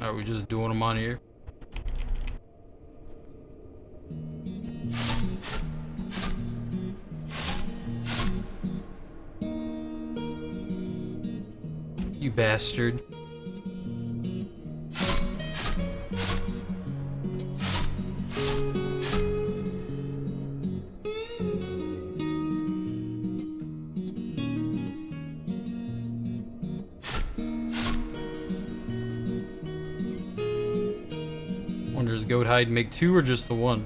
Are we just doing them on here? You bastard. Goat hide, make two or just the one?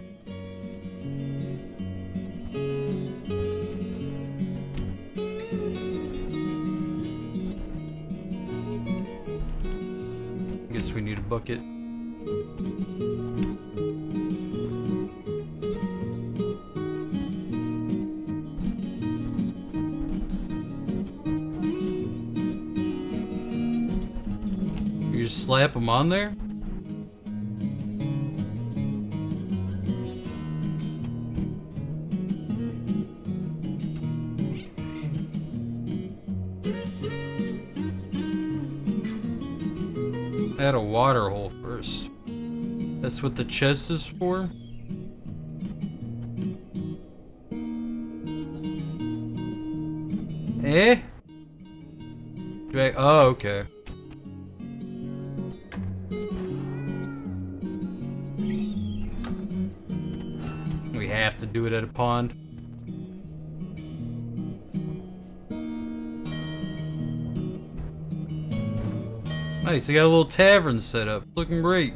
Guess we need a bucket. You just slap them on there? Add a water hole first. That's what the chest is for? Eh? Drag- oh, okay. We have to do it at a pond. Nice, they got a little tavern set up. Looking great.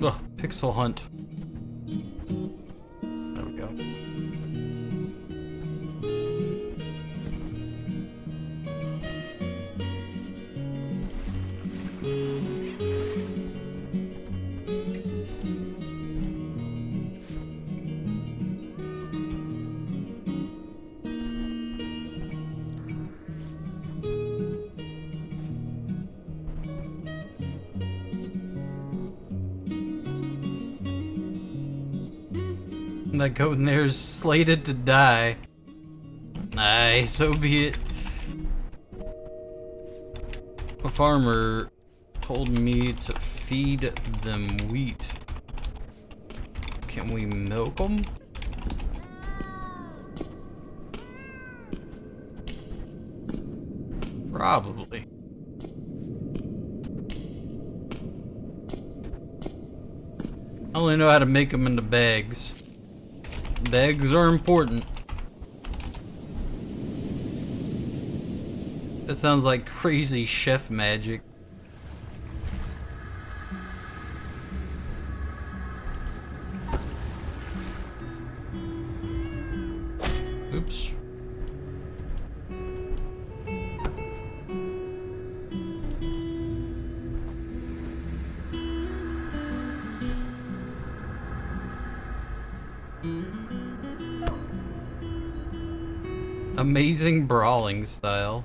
Ugh, pixel hunt. There we go. That goat in there is slated to die. Aye, so be it. A farmer told me to feed them wheat. Can we milk them? Probably. I only know how to make them into bags. Bags are important. That sounds like crazy chef magic. Oops. Amazing brawling style.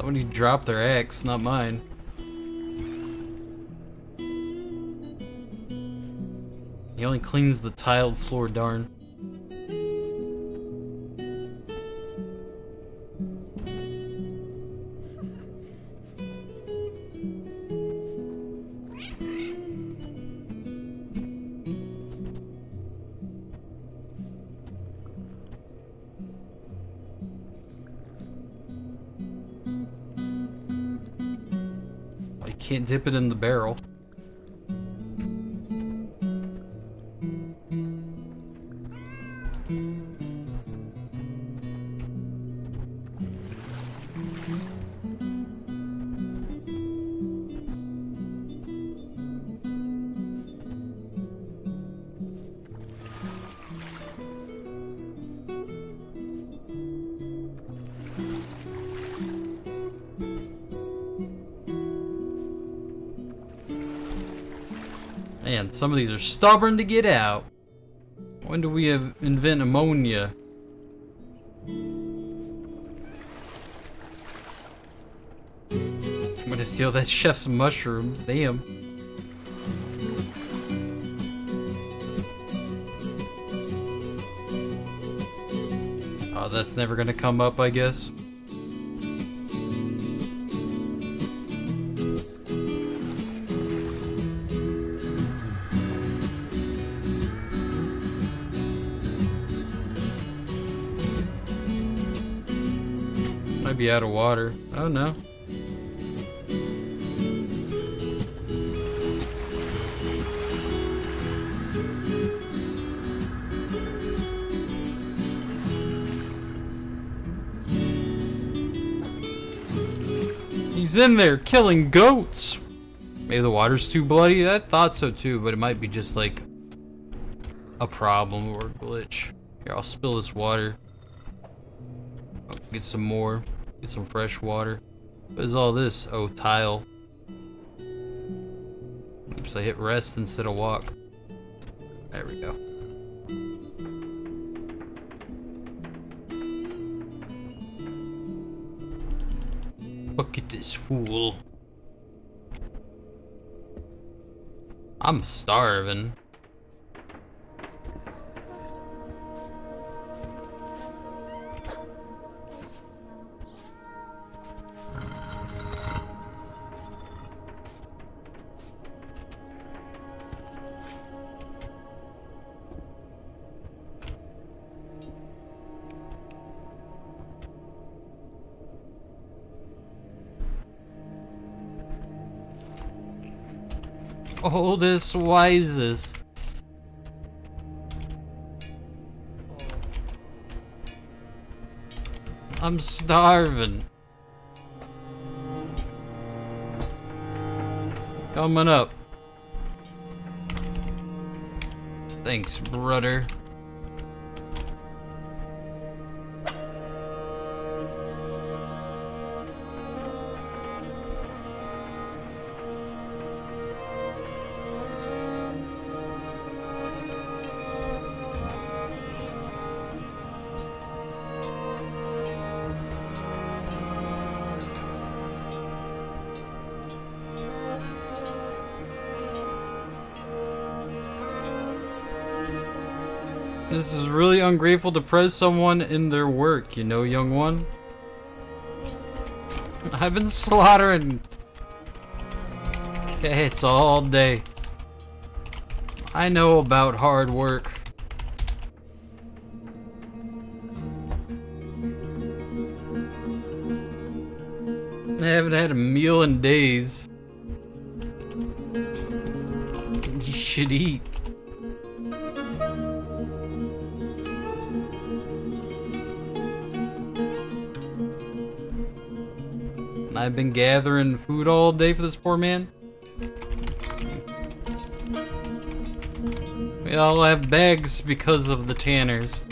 Somebody dropped their axe, not mine. He only cleans the tiled floor, darn. Can't dip it in the barrel. Man, some of these are stubborn to get out. When do we have invent ammonia? I'm gonna steal that chef's mushrooms, damn. Oh, that's never gonna come up, I guess. Might be out of water. Oh no. He's in there killing goats. Maybe the water's too bloody. I thought so too, but it might be just like a problem or a glitch. Here, I'll spill this water. I'll get some more. Get some fresh water. What is all this? Oh, tile. Oops, I hit rest instead of walk. There we go. Look at this fool. I'm starving. Oldest, wisest. I'm starving. Coming up. Thanks, brother. This is really ungrateful to praise someone in their work, you know, young one. I've been slaughtering cats all day. I know about hard work. I haven't had a meal in days. You should eat. I've been gathering food all day for this poor man. We all have bags because of the tanners.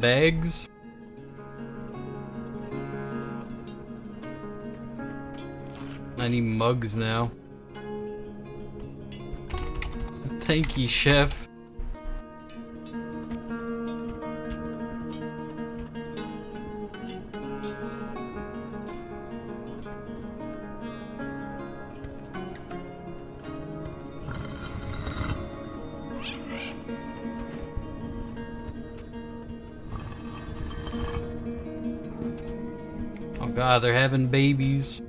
Bags? I need mugs now. Thank you, chef. God, they're having babies.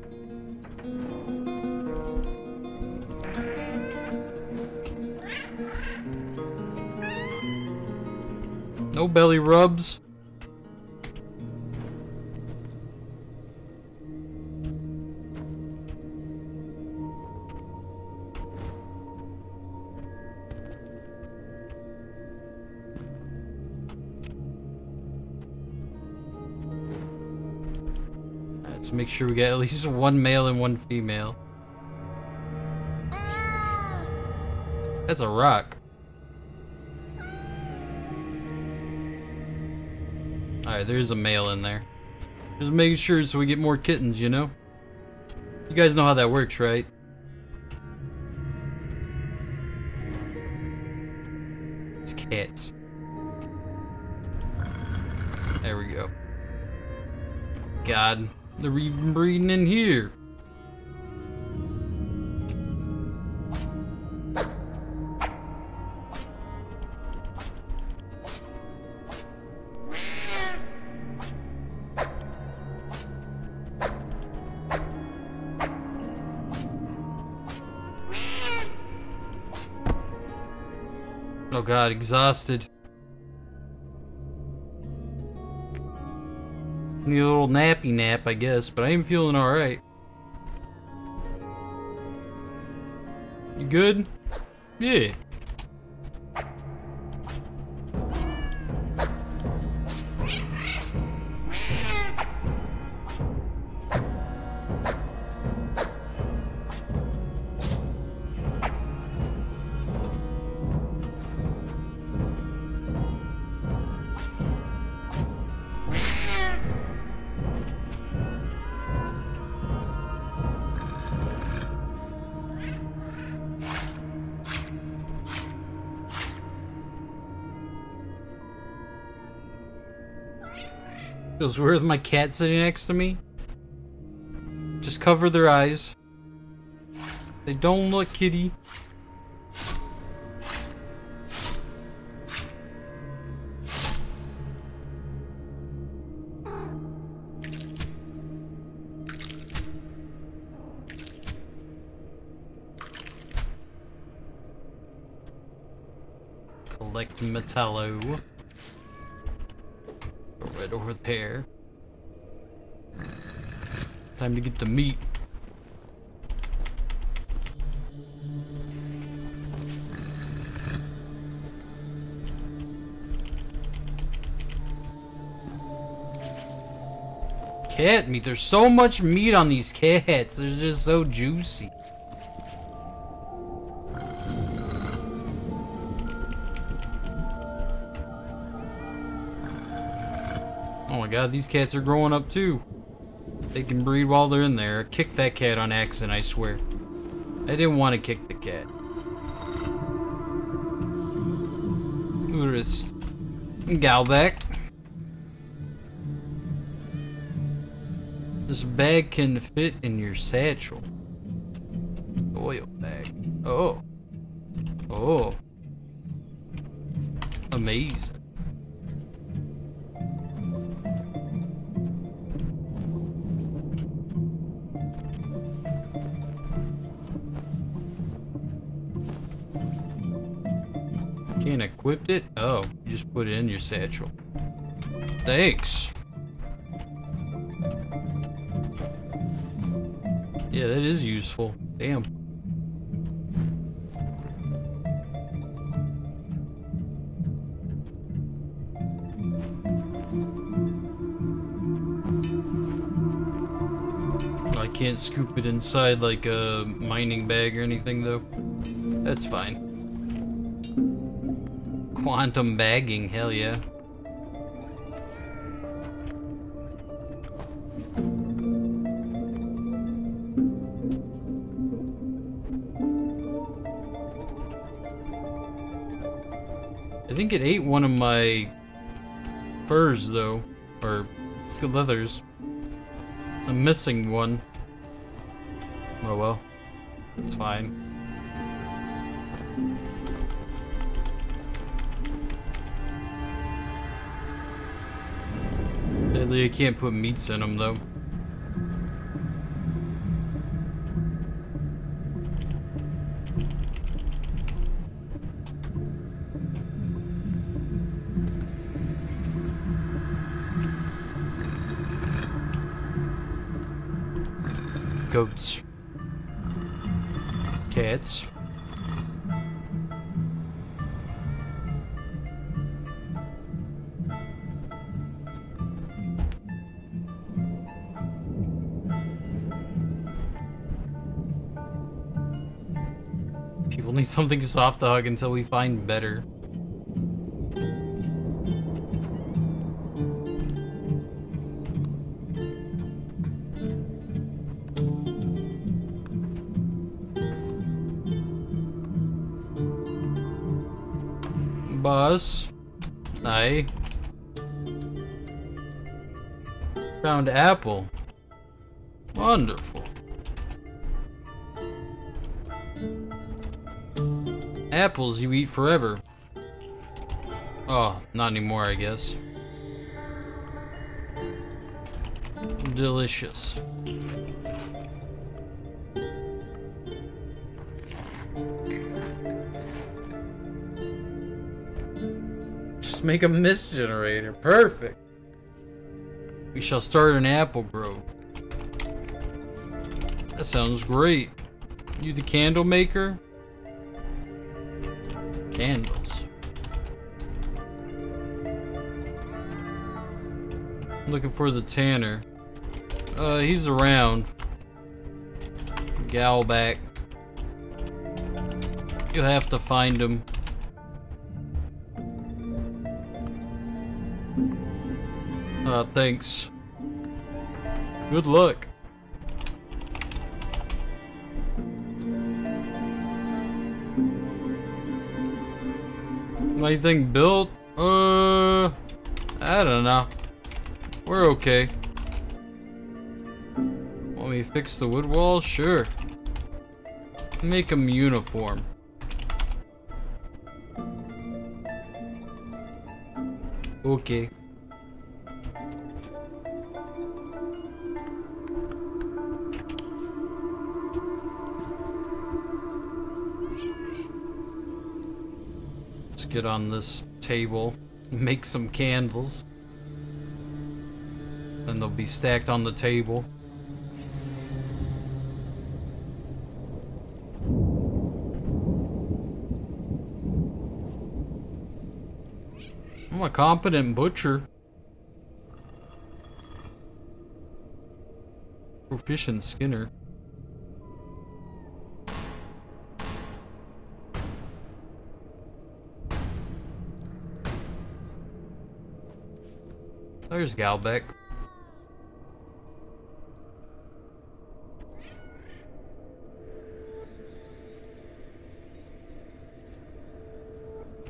No belly rubs. Make sure we get at least one male and one female. That's a rock. Alright, there's a male in there. Just making sure so we get more kittens, you know? You guys know how that works, right? It's cats. There we go. God. They're even breeding in here. Oh God, exhausted. Need a little nappy nap, I guess, but I am feeling alright. You good? Yeah. Feels weird with my cat sitting next to me. Just cover their eyes. They don't look kitty. Collect metallo. Over there. Time to get the meat. Cat meat. There's so much meat on these cats. They're just so juicy. God, these cats are growing up too. They can breed while they're in there. I kicked that cat on accident, I swear. I didn't want to kick the cat. Uris. Galback. This bag can fit in your satchel. Oil bag. Oh. Oh. Amazing. Can't equip it? Oh, you just put it in your satchel. Thanks. Yeah, that is useful. Damn. I can't scoop it inside like a mining bag or anything though. That's fine. Quantum bagging, hell yeah. I think it ate one of my furs though, or leathers. I'm missing one. Oh well, it's fine. You can't put meats in them though. Goats. Cats. Something soft to hug until we find better. Boss, I found apple. Wonderful. Apples you eat forever. Oh, not anymore, I guess. Delicious. Just make a mist generator. Perfect. We shall start an apple grove. That sounds great. You the candle maker? Candles. I'm looking for the tanner. Uh, he's around. Galback. You'll have to find him. Uh, thanks. Good luck. Anything built? Uh, I don't know. We're okay. Want me to fix the wood wall? Sure. Make them uniform. Okay. Get on this table, make some candles, and they'll be stacked on the table. I'm a competent butcher. Proficient skinner. There's Galbeck.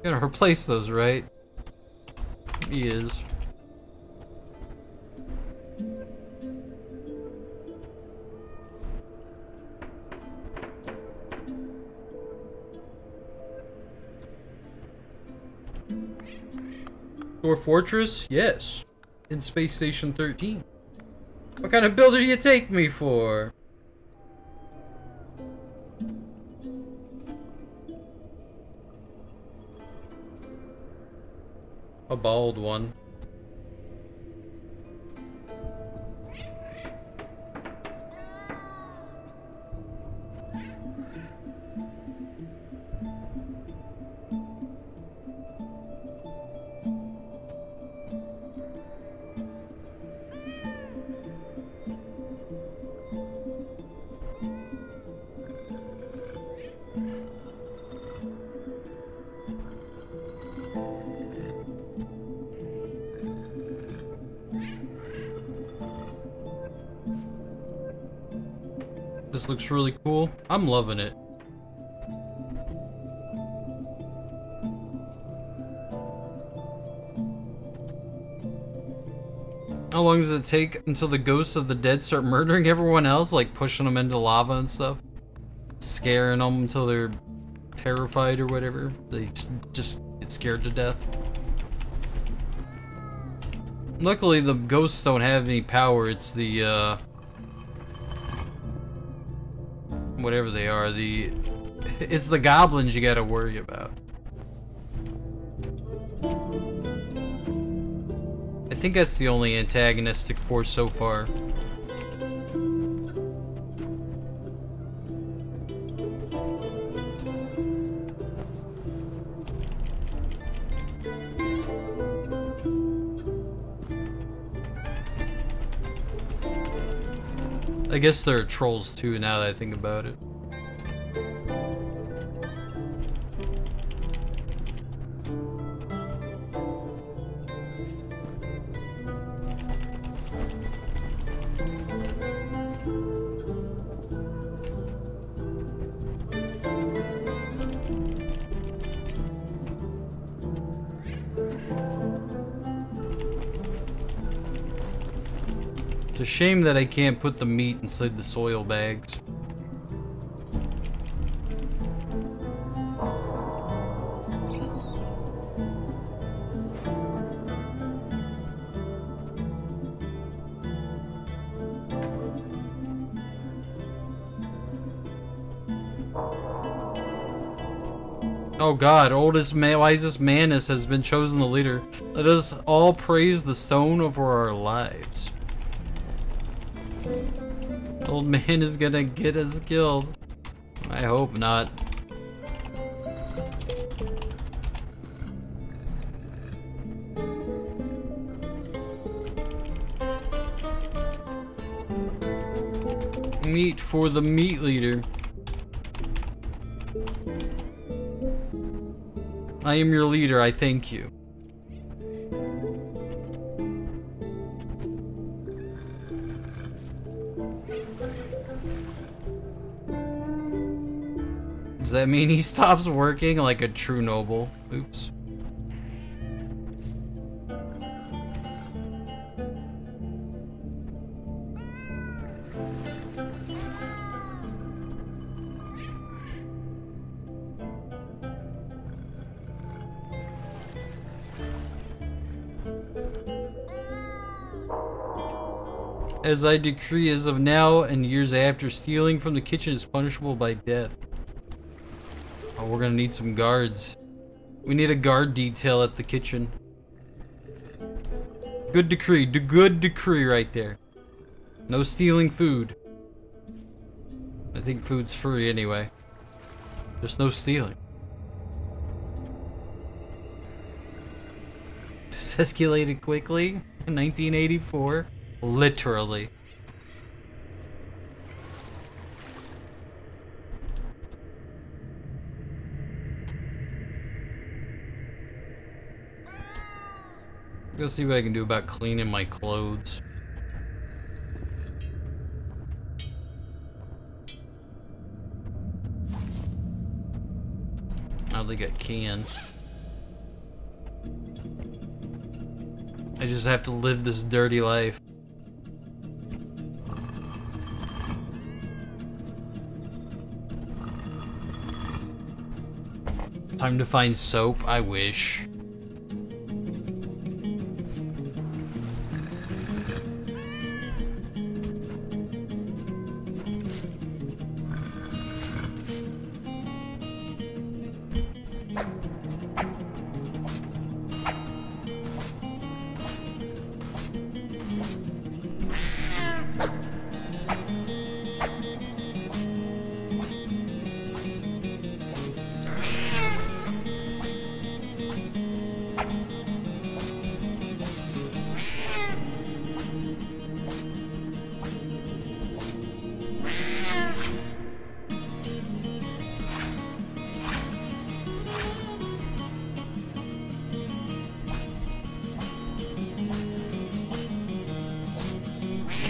Gonna replace those, right? He is. Dwarf Fortress? Yes. In Space Station thirteen. What kind of builder do you take me for? A bald one. This looks really cool. I'm loving it. How long does it take until the ghosts of the dead start murdering everyone else? Like pushing them into lava and stuff? Scaring them until they're terrified or whatever? They just, just get scared to death. Luckily the ghosts don't have any power. It's the, uh... whatever they are, the it's the goblins you gotta worry about. I think that's the only antagonistic force so far. I guess there are trolls too, now that I think about it. Shame that I can't put the meat inside the soil bags. Oh God, oldest man, wisest manus has been chosen the leader. Let us all praise the stone over our lives. Old man is gonna get us killed. I hope not. Meat for the meat leader. I am your leader, I thank you. Does that mean he stops working like a true noble? Oops. As I decree, as of now and years after, stealing from the kitchen is punishable by death. Oh, we're gonna need some guards. We need a guard detail at the kitchen. Good decree. The good decree right there. No stealing food. I think food's free anyway. There's no stealing. This escalated quickly in nineteen eighty-four. Literally. Go see what I can do about cleaning my clothes. I don't think I can. I just have to live this dirty life. Time to find soap, I wish.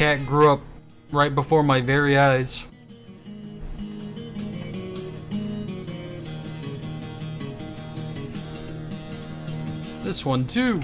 cat grew up right before my very eyes. This one too.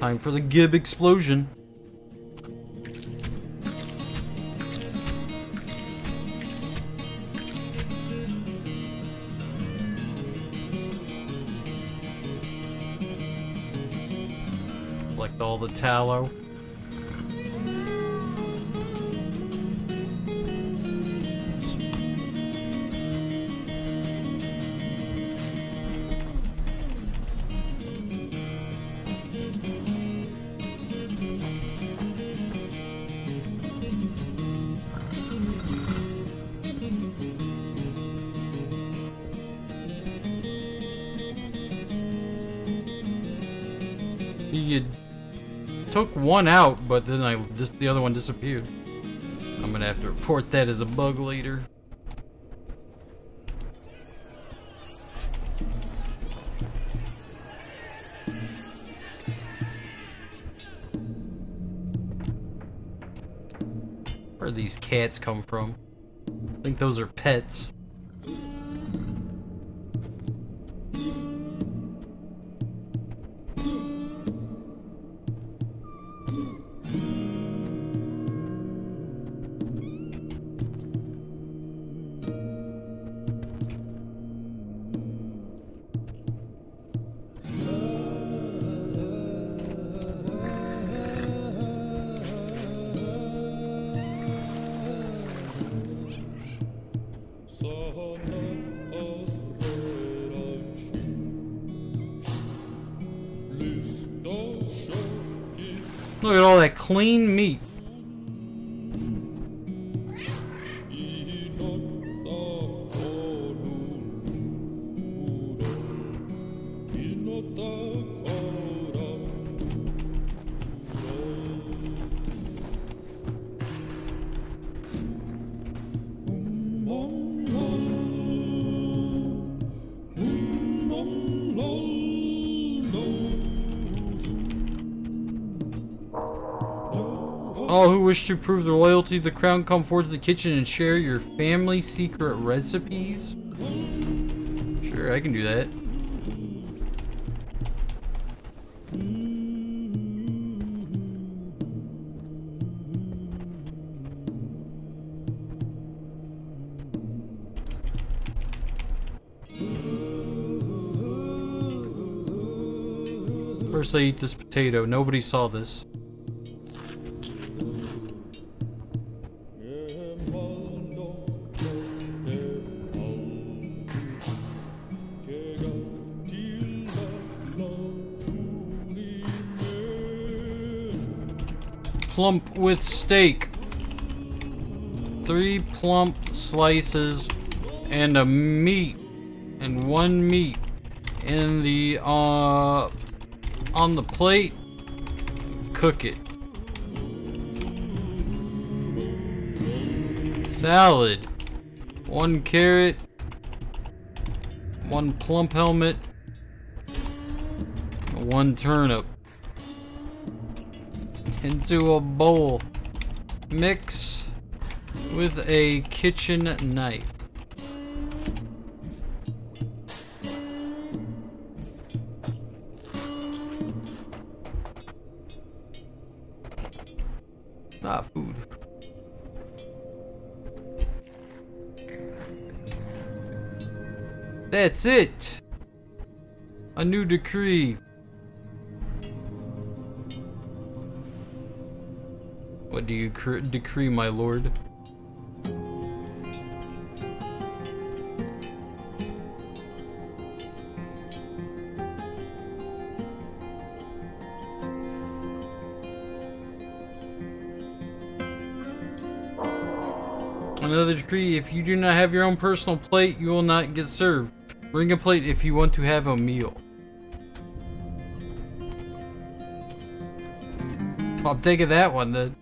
Time for the Gib explosion. Collect all the tallow. You took one out, but then I just the other one disappeared. I'm gonna have to report that as a bug later. Where do these cats come from? I think those are pets. Look at all that clean meat. All who wish to prove their loyalty to the crown, come forward to the kitchen and share your family secret recipes. Sure, I can do that. First I eat this potato. Nobody saw this. Plump with steak. Three plump slices and a meat and one meat in the uh on the plate. Cook it. Salad. One carrot. One plump helmet. One turnip. Into a bowl. Mix with a kitchen knife. Ah, food. That's it. A new decree. What do you decree, my lord? another decree. If you do not have your own personal plate, you will not get served. Bring a plate if you want to have a meal. I'm taking that one then.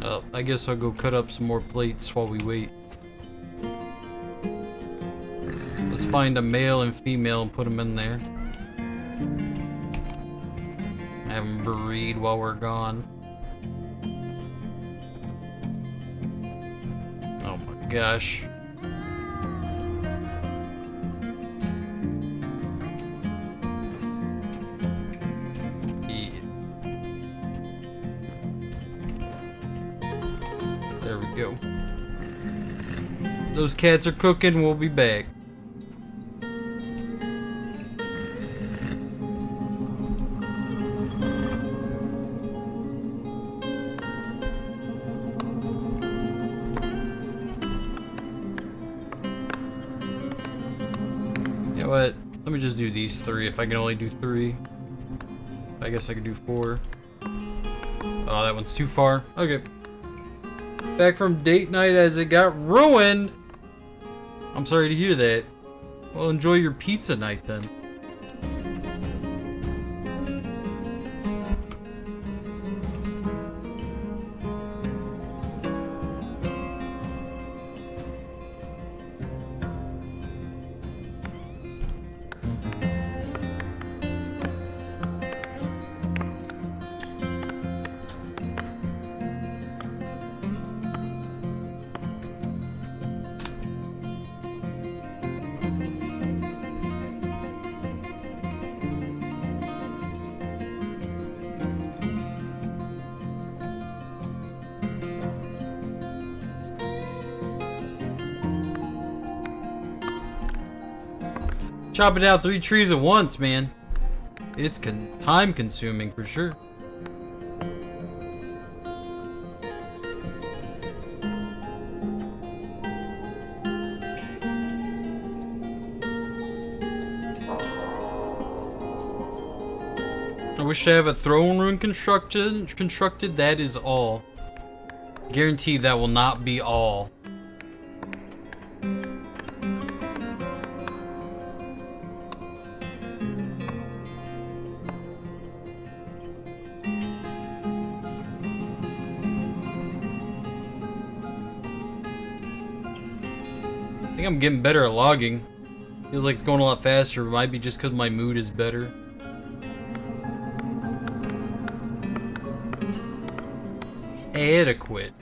Uh, I guess I'll go cut up some more plates while we wait. Let's find a male and female and put them in there. Have them breed while we're gone. Oh my gosh. Those cats are cooking, we'll be back. You know what? Let me just do these three if I can only do three. I guess I could do four. Oh, that one's too far. Okay. Back from date night as it got ruined. I'm sorry to hear that. Well, enjoy your pizza night then. Chopping down three trees at once, man. It's con time consuming for sure. I wish to have a throne room constructed. Constructed, that is all. Guaranteed that will not be all. I'm getting better at logging. Feels like it's going a lot faster. It might be just because my mood is better. Adequate.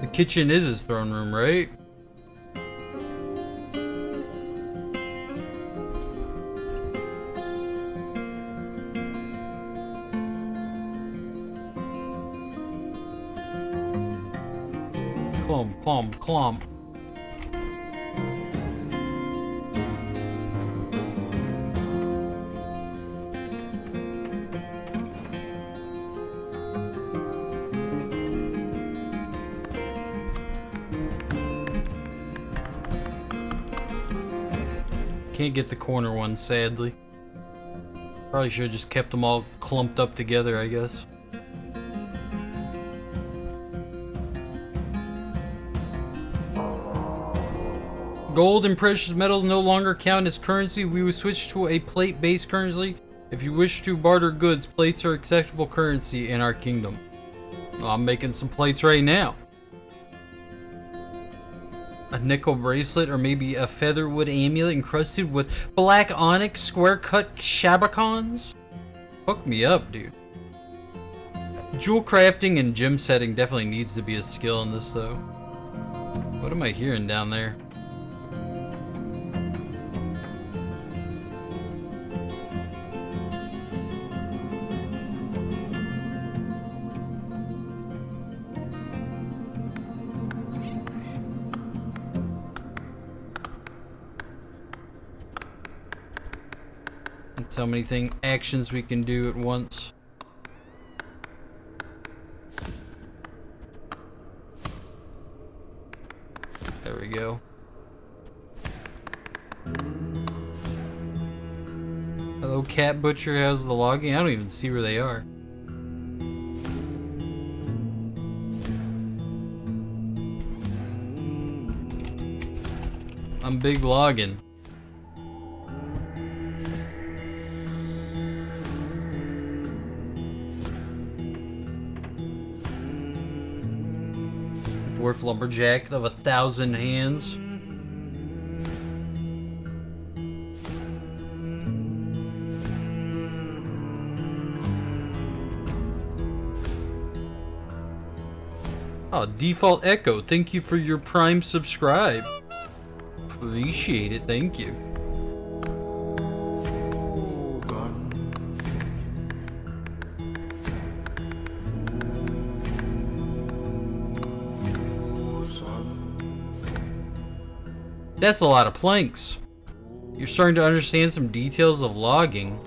The kitchen is his throne room, right? Clump, clump, clump. Can't get the corner one, sadly. Probably should have just kept them all clumped up together, I guess. Gold and precious metals no longer count as currency. We will switch to a plate-based currency. If you wish to barter goods, plates are acceptable currency in our kingdom. Well, I'm making some plates right now. A nickel bracelet or maybe a featherwood amulet encrusted with black onyx square-cut shabakons? Hook me up, dude. Jewel crafting and gem setting definitely needs to be a skill in this, though. What am I hearing down there? How many thing actions we can do at once. we go. Hello, Cat Butcher. How's the logging? I don't even see where they are. I'm big logging. Dwarf lumberjack of a thousand hands. Oh, default echo. Thank you for your Prime subscribe. Appreciate it. Thank you. That's a lot of planks. You're starting to understand some details of logging.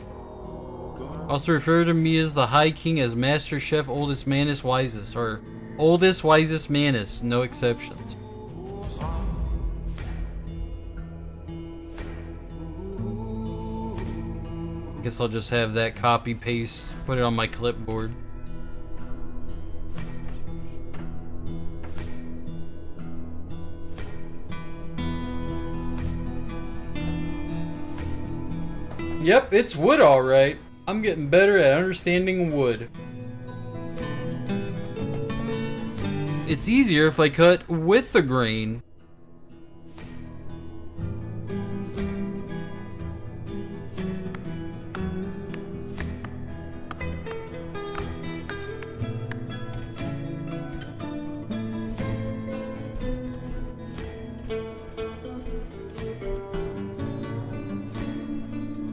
Also refer to me as the High King, as Master Chef, Oldest Manus, Wisest, or Oldest, Wisest Manus, no exceptions. I guess I'll just have that copy paste, put it on my clipboard. Yep, it's wood all right. I'm getting better at understanding wood. It's easier if I cut with the grain.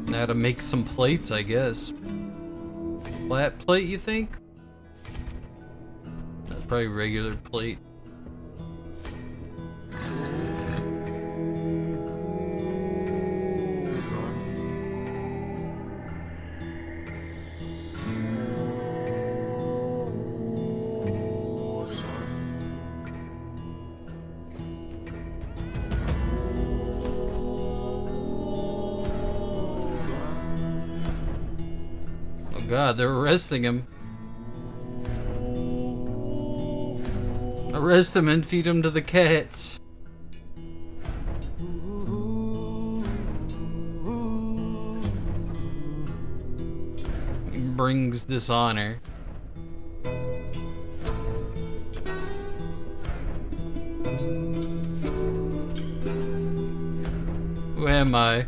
Now to make some plates, I guess. Flat plate, you think? That's probably regular plate. God, they're arresting him. Arrest him and feed him to the cats. It brings dishonor. Who am I?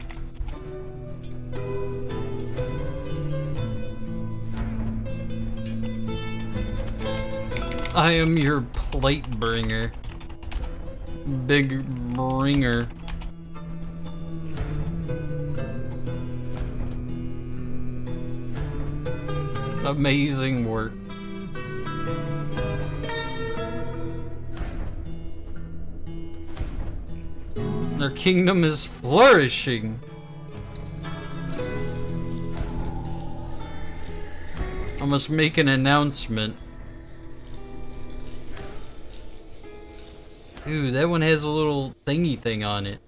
I am your plate bringer. Big bringer. Amazing work. Their kingdom is flourishing. I must make an announcement. Ooh, that one has a little thingy thing on it.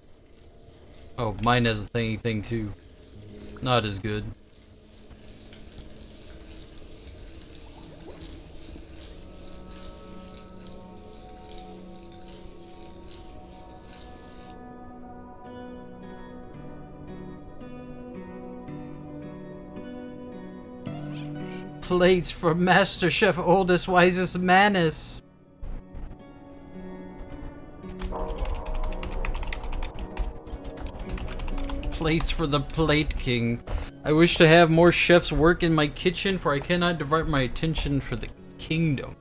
Oh, mine has a thingy thing too. Not as good. Plates for Master Chef Oldest Wisest Manus. Plates for the Plate King. I wish to have more chefs work in my kitchen, for I cannot divert my attention for the kingdom.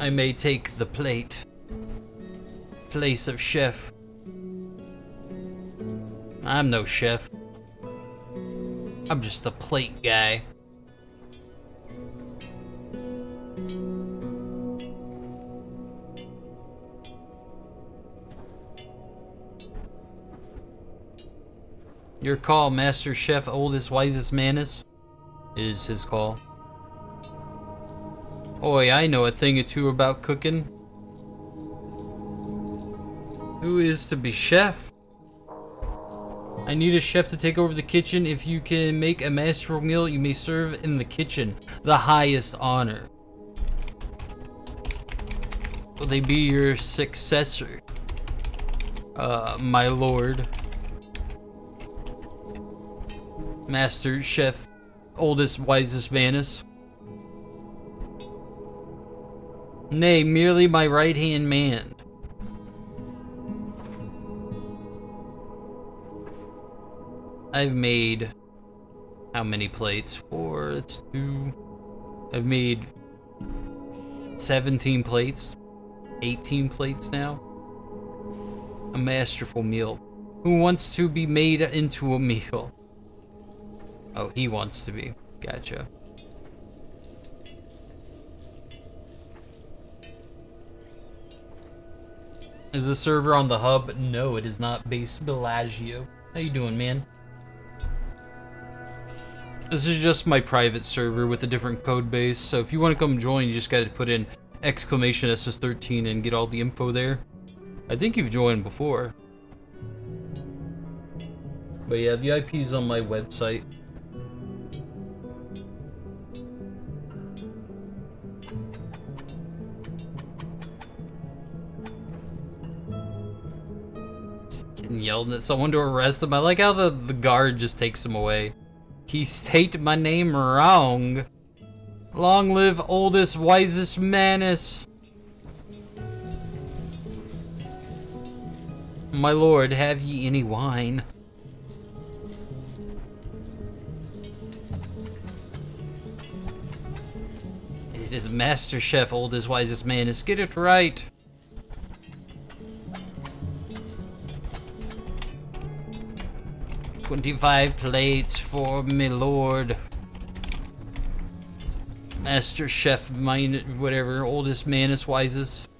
I may take the plate. Place of chef. I'm no chef. I'm just a plate guy. Your call, Master Chef Oldest Wisest Manus, is his call. Oi, I know a thing or two about cooking. Who is to be chef? I need a chef to take over the kitchen. If you can make a masterful meal, you may serve in the kitchen. The highest honor. Will they be your successor? Uh, my lord. Master, chef, oldest, wisest manus. Nay, merely my right-hand man. I've made how many plates? Four, it's two. I've made seventeen plates. eighteen plates now. A masterful meal. Who wants to be made into a meal? Oh, he wants to be. Gotcha. Is the server on the hub? No, it is not based Bellagio. How you doing, man? This is just my private server with a different code base, so if you want to come join, you just gotta put in exclamation S S thirteen and get all the info there. I think you've joined before. But yeah, the I P is on my website. Just getting yelled at someone to arrest him. I like how the, the guard just takes him away. He stated my name wrong. Long live oldest, wisest manus. My lord, have ye any wine? It is Master Chef, oldest, wisest manus. Get it right. twenty-five plates for me lord. Master Chef, mine, whatever, oldest, manus, wisest.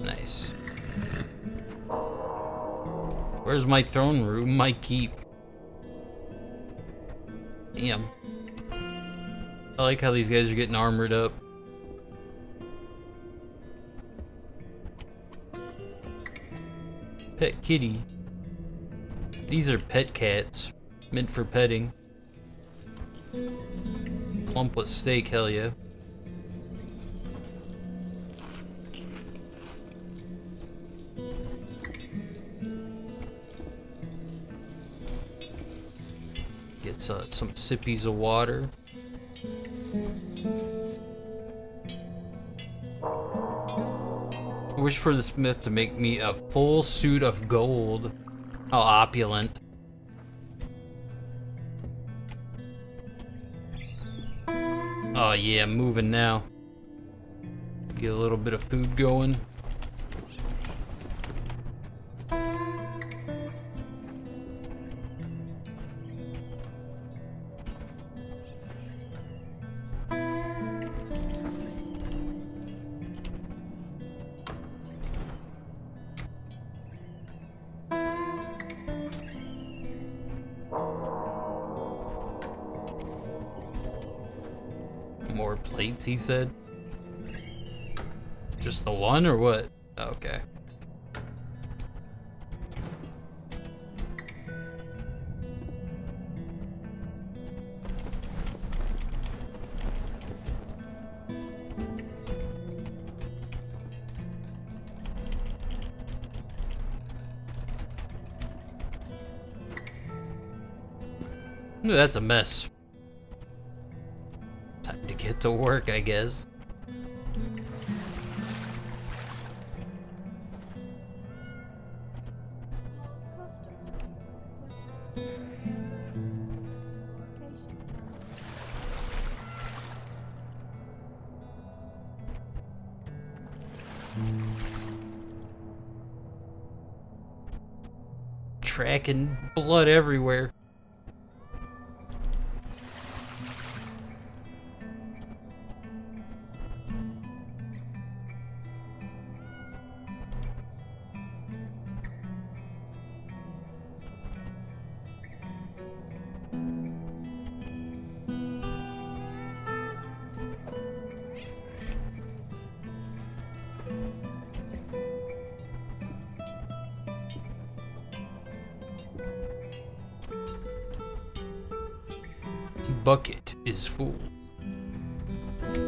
Nice. Where's my throne room? My keep. Damn. I like how these guys are getting armored up. Pet kitty. These are pet cats. Meant for petting. Plump with steak, hell yeah. Gets uh, some sippies of water. I wish for the smith to make me a full suit of gold. How opulent. Oh yeah, I'm moving now. Get a little bit of food going. More plates, he said. Just the one or what? Okay. Ooh, that's a mess. To work, I guess. track and blood everywhere. Bucket is full.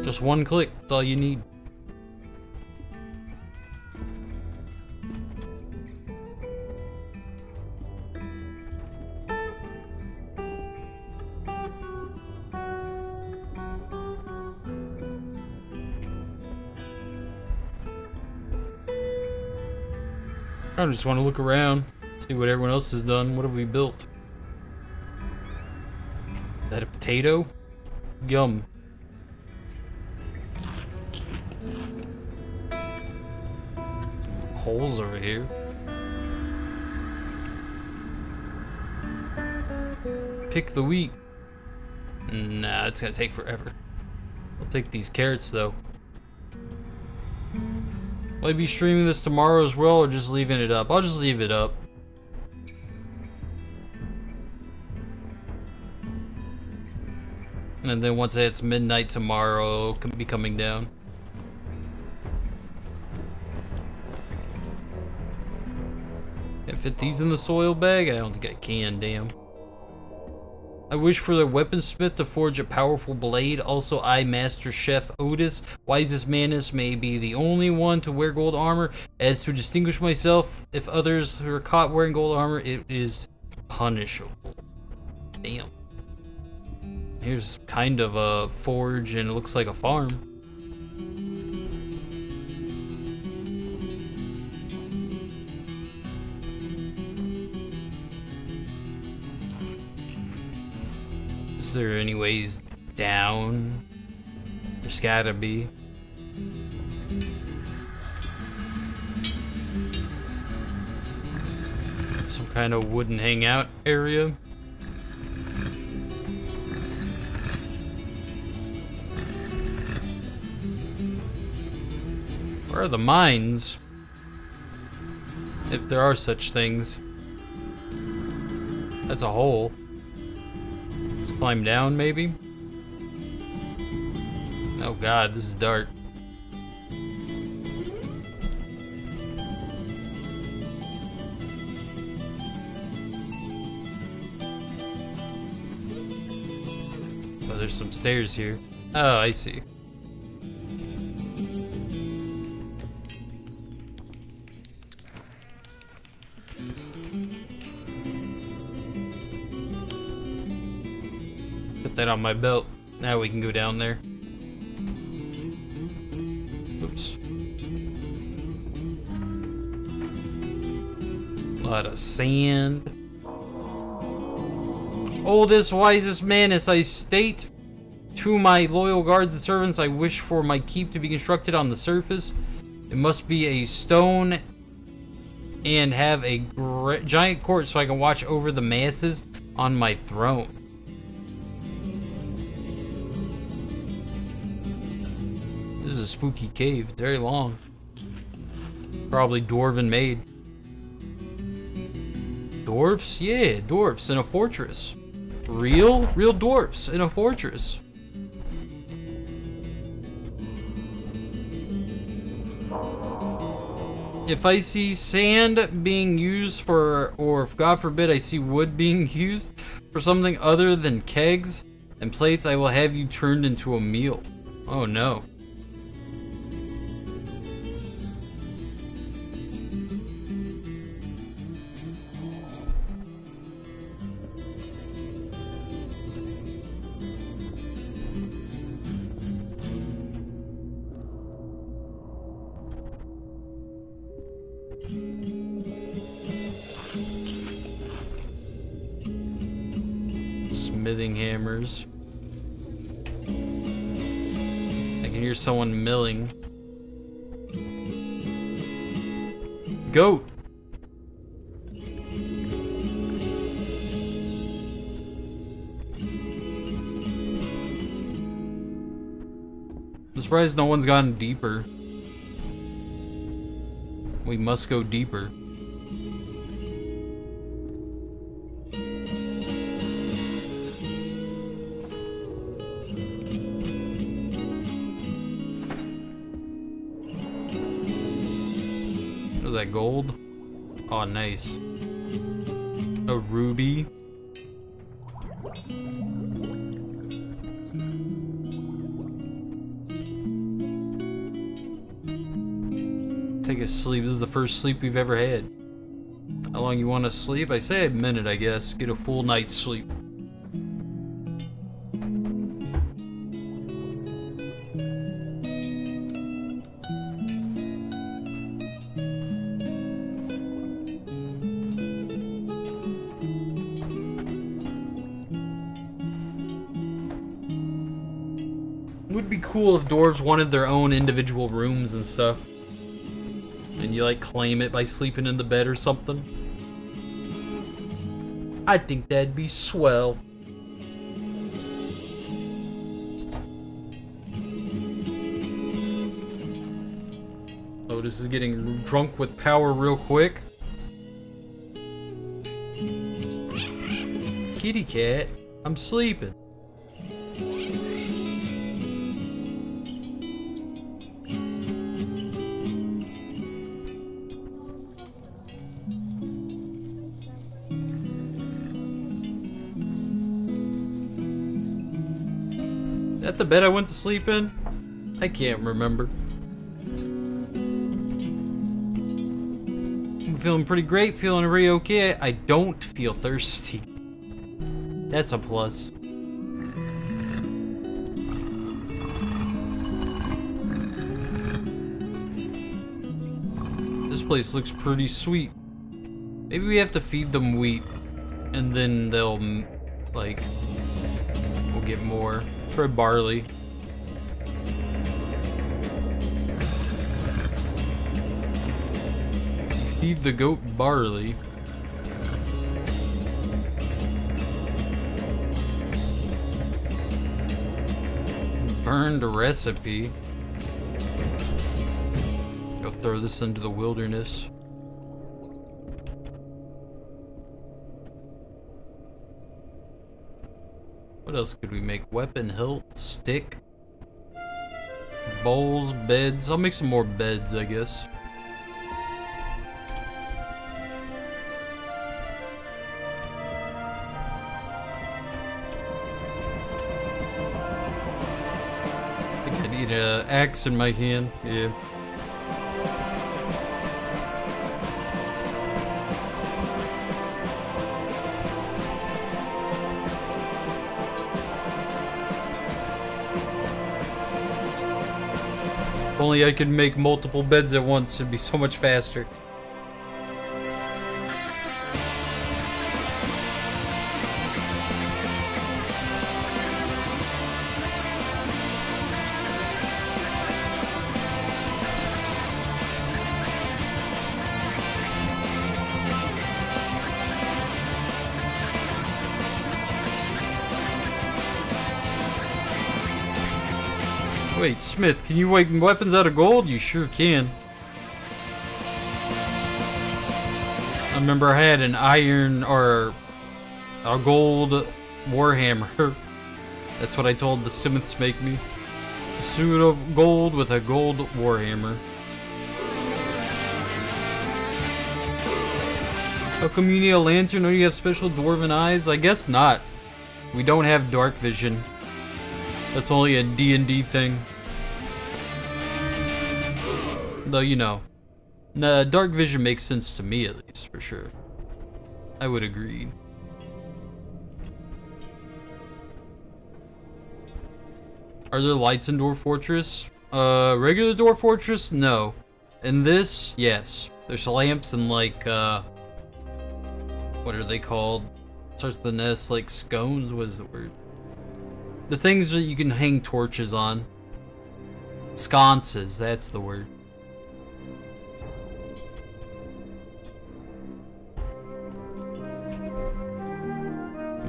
Just one click, that's all you need. I just want to look around, see what everyone else has done. What have we built? Is that a potato? Yum. Holes over here. Pick the wheat. Nah, it's gonna take forever. I'll take these carrots though. Will I be streaming this tomorrow as well, or just leaving it up? I'll just leave it up. And then once it's midnight tomorrow, can be coming down. Can't fit these in the soil bag? I don't think I can, damn. I wish for the weaponsmith to forge a powerful blade. Also, I, Master Chef Otis, wisest man is, may be the only one to wear gold armor. As to distinguish myself, if others who are caught wearing gold armor, it is punishable. Damn. Here's kind of a forge, and it looks like a farm. Is there any ways down? There's gotta be. Some kind of wooden hangout area. Where are the mines? If there are such things. That's a hole. Let's climb down, maybe? Oh god, this is dark. Oh, there's some stairs here. Oh, I see. That on my belt. Now we can go down there. Oops. A lot of sand. Oldest, wisest man, as I state to my loyal guards and servants, I wish for my keep to be constructed on the surface. It must be a stone and have a giant court so I can watch over the masses on my throne. A spooky cave, very long. Probably dwarven made. Dwarfs? Yeah, dwarfs in a fortress. Real? Real dwarfs in a fortress. If I see sand being used for, or if God forbid I see wood being used for something other than kegs and plates, I will have you turned into a meal. Oh no. Smithing hammers. I can hear someone milling. Goat. I'm surprised no one's gotten deeper. We must go deeper. Is that gold? Oh, nice. A ruby. Take a sleep. This is the first sleep we've ever had. How long you want to sleep? I say a minute, I guess. Get a full night's sleep. It would be cool if dwarves wanted their own individual rooms and stuff. And you like claim it by sleeping in the bed or something. I think that'd be swell. Oh, this is getting drunk with power real quick. Kitty cat, I'm sleeping. That the bed I went to sleep in? I can't remember. I'm feeling pretty great, feeling really okay. I don't feel thirsty. That's a plus. This place looks pretty sweet. Maybe we have to feed them wheat, and then they'll, like, we'll get more. For barley. Feed the goat barley. Burned a recipe. Go throw this into the wilderness. What else could we make? Weapon, hilt, stick, bowls, beds. I'll make some more beds, I guess. I think I need an axe in my hand. Yeah. If only I could make multiple beds at once, it'd be so much faster. Wait, Smith, can you make weapons out of gold? You sure can. I remember I had an iron or a gold warhammer. That's what I told the Smiths make me. A suit of gold with a gold warhammer. How come you need a lantern? Don't you have special dwarven eyes? I guess not. We don't have dark vision. That's only a D and D thing. Though, you know, nah, dark vision makes sense to me, at least, for sure. I would agree. Are there lights in Dwarf Fortress? Uh, regular Dwarf Fortress? No. In this? Yes. There's lamps and, like, uh... what are they called? Starts with an S, like, scones? What is the word? The things that you can hang torches on. Sconces, that's the word.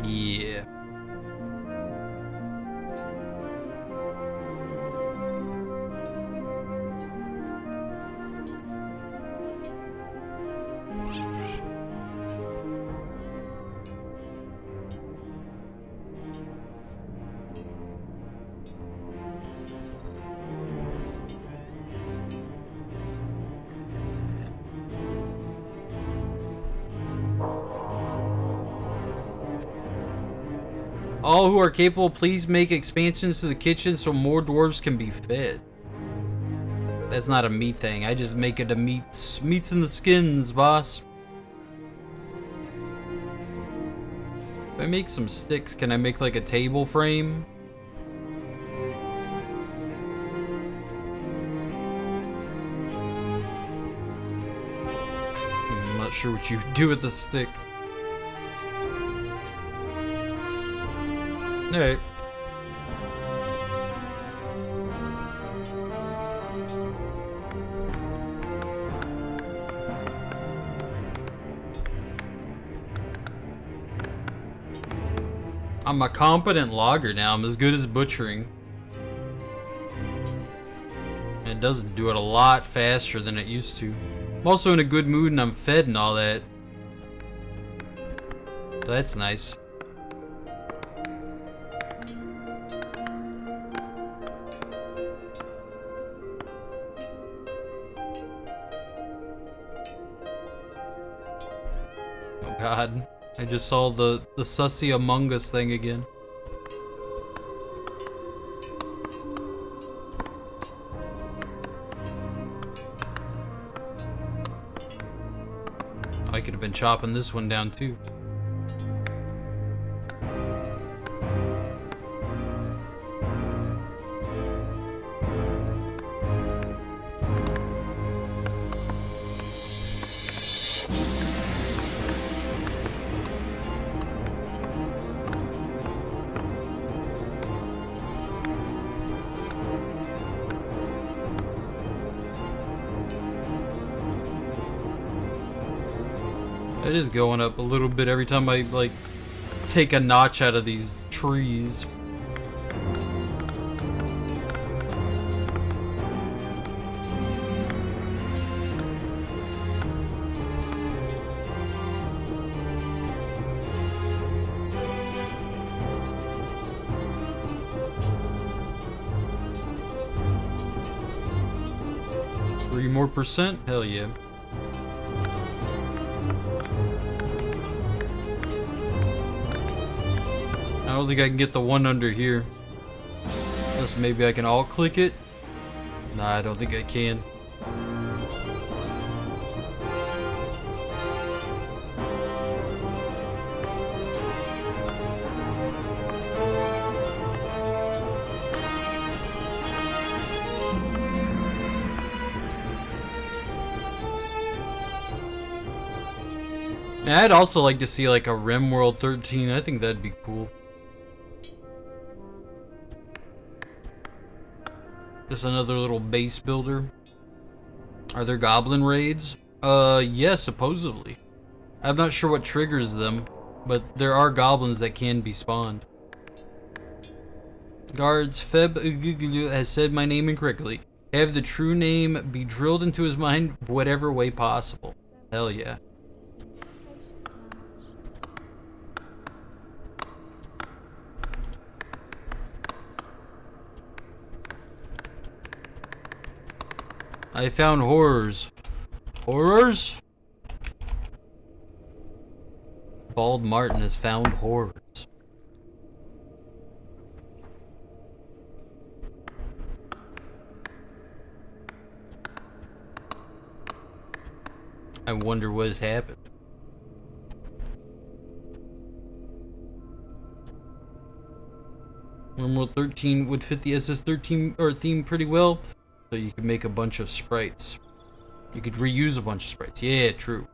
Yeah. All who are capable, please make expansions to the kitchen so more dwarves can be fed. That's not a meat thing. I just make it a meats, meats in the skins, boss. If I make some sticks, can I make like a table frame? I'm not sure what you do with a stick. Alright. I'm a competent logger now. I'm as good as butchering. And it doesn't do it a lot faster than it used to. I'm also in a good mood and I'm fed and all that. So that's nice. Oh god. I just saw the, the sussy Among Us thing again. I could have been chopping this one down too. It is going up a little bit every time I, like, take a notch out of these trees. Three more percent? Hell yeah. I don't think I can get the one under here. Unless maybe I can alt click it. Nah, I don't think I can. And I'd also like to see like a RimWorld thirteen. I think that'd be cool. Just another little base builder. Are there goblin raids? Uh, yeah, supposedly. I'm not sure what triggers them, but there are goblins that can be spawned. Guards, Feb has said my name incorrectly. Have the true name be drilled into his mind whatever way possible. Hell yeah. I found horrors. Horrors? Bald Martin has found horrors. I wonder what has happened. RimWorld thirteen would fit the S S thirteen or theme pretty well. So you could make a bunch of sprites. You could reuse a bunch of sprites. Yeah, true.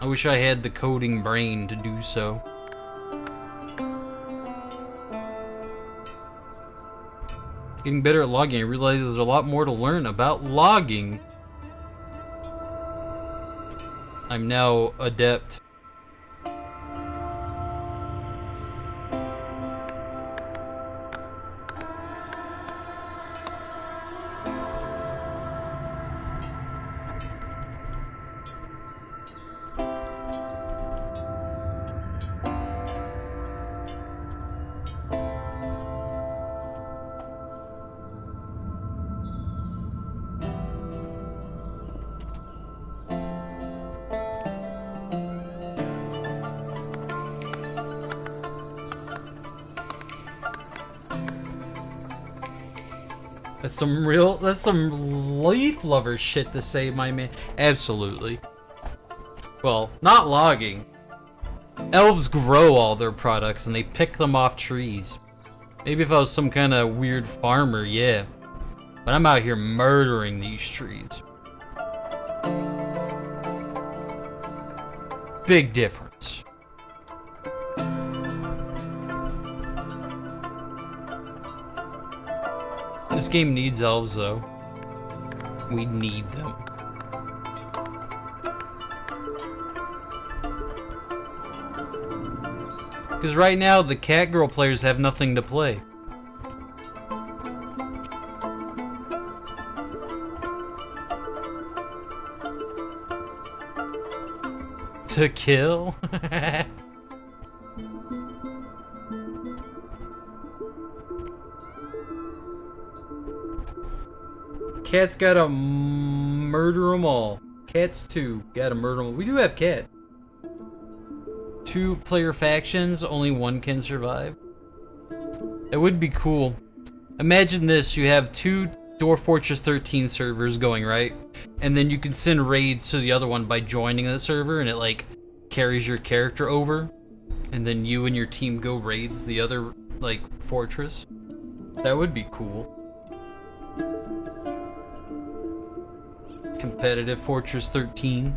I wish I had the coding brain to do so. Getting better at logging, I realize there's a lot more to learn about logging. I'm now adept. That's some real, that's some leaf lover shit to say, my man. Absolutely. Well, not logging. Elves grow all their products and they pick them off trees. Maybe if I was some kind of weird farmer, yeah. But I'm out here murdering these trees. Big difference. This game needs elves, though. We need them. Because right now, the Catgirl players have nothing to play. To kill? Cats gotta murder them all. Cats too gotta murder them all. We do have cat. Two player factions, only one can survive. That would be cool. Imagine this, you have two Dwarf Fortress thirteen servers going, right? And then you can send raids to the other one by joining that server and it like carries your character over. And then you and your team go raids the other like fortress. That would be cool. Competitive Fortress thirteen.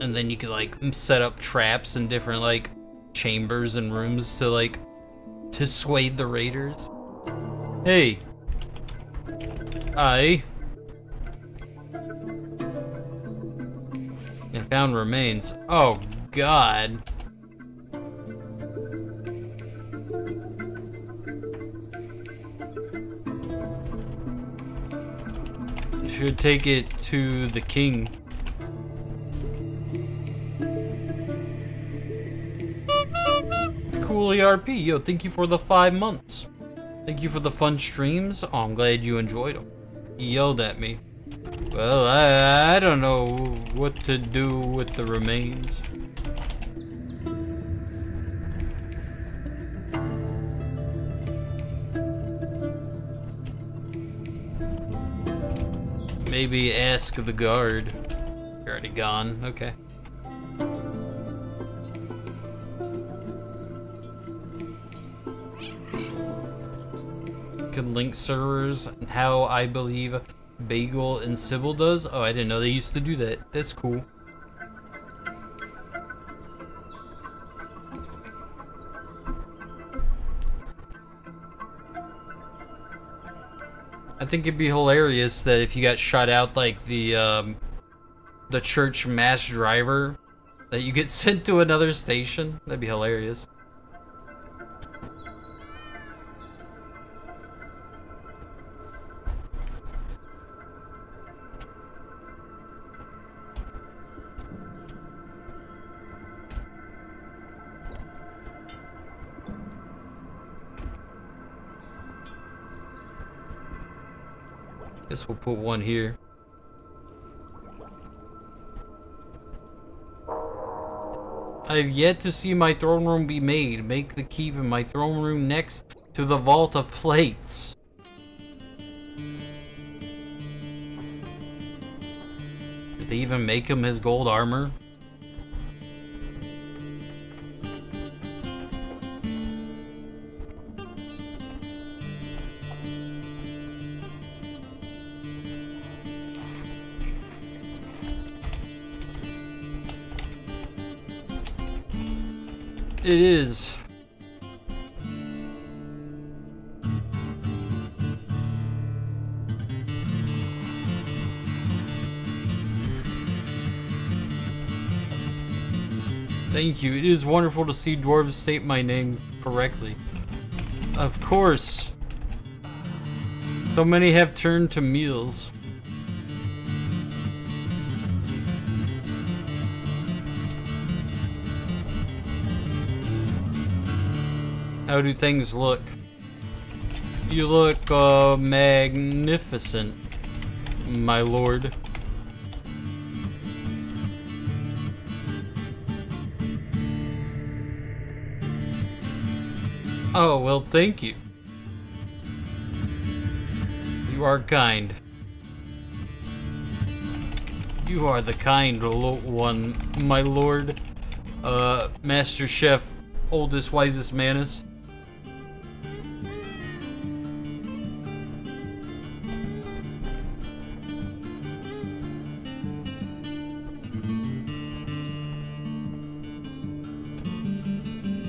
And then you could like set up traps in different like chambers and rooms to like to sway the raiders. Hey. I I found remains. Oh god. Should take it to the king. Cool E R P, yo, thank you for the five months. Thank you for the fun streams. Oh, I'm glad you enjoyed them. He yelled at me. Well, I, I don't know what to do with the remains. Maybe ask the guard. You're already gone. Okay. Can link servers and how I believe Bagel and Civil does. Oh, I didn't know they used to do that. That's cool. I think it'd be hilarious that if you got shot out like the um, the church mass driver, that you get sent to another station. That'd be hilarious. Guess we'll put one here. I have yet to see my throne room be made. Make the keep in my throne room next to the vault of plates. Did they even make him his gold armor? It is. Thank you. It is wonderful to see dwarves state my name correctly. Of course. So many have turned to meals. How do things look? You look uh, magnificent, my lord. Oh, well, thank you. You are kind. You are the kind one, my lord. Uh, Master Chef, oldest, wisest manus.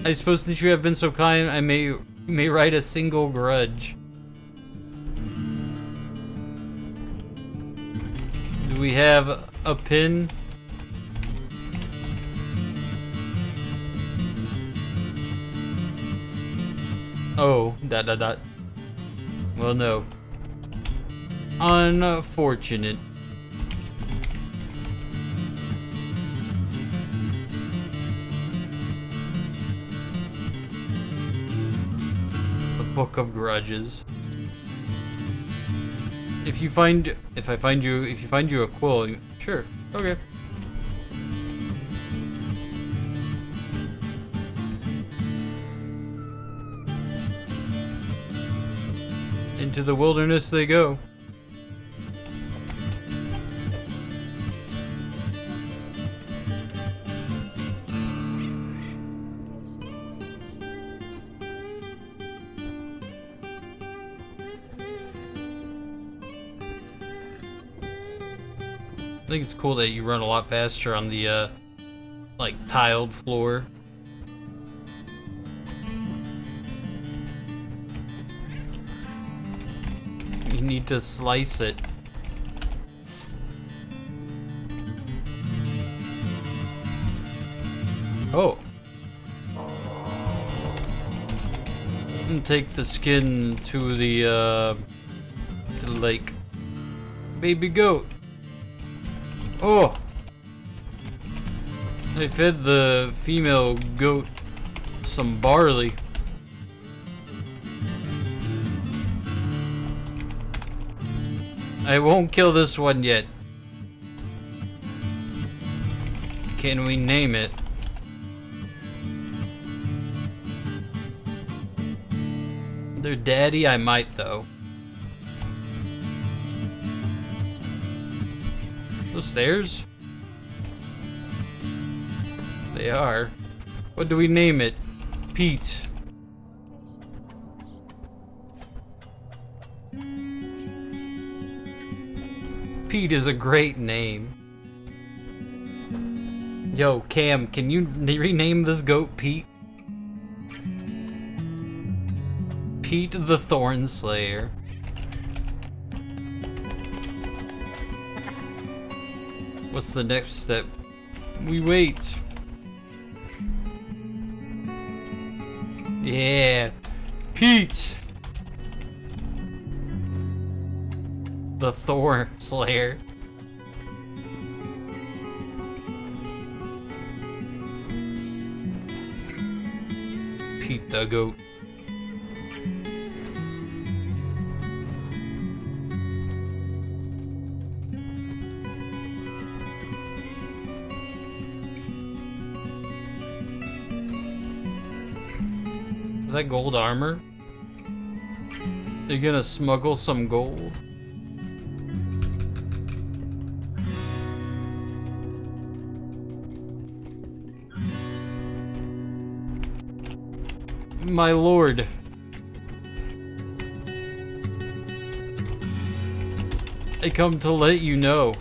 I suppose since you have been so kind, I may may write a single grudge. Do we have a pin? Oh, dot dot dot. Well, no. Unfortunate. Book of grudges. If you find, if I find you, if you find you a quill, you, sure, okay. Into the wilderness they go. I think it's cool that you run a lot faster on the, uh, like, tiled floor. You need to slice it. Oh. And take the skin to the, uh, to the lake. Baby goat. Oh! I fed the female goat some barley. I won't kill this one yet. Can we name it? Their daddy, I might though. Those stairs? They are. What do we name it? Pete. Pete is a great name. Yo, Cam, can you rename this goat Pete? Pete the Thorn Slayer. What's the next step? We wait. Yeah. Pete! The Thorn Slayer. Pete the goat. Is that gold armor? Are you gonna smuggle some gold? My lord. I come to let you know.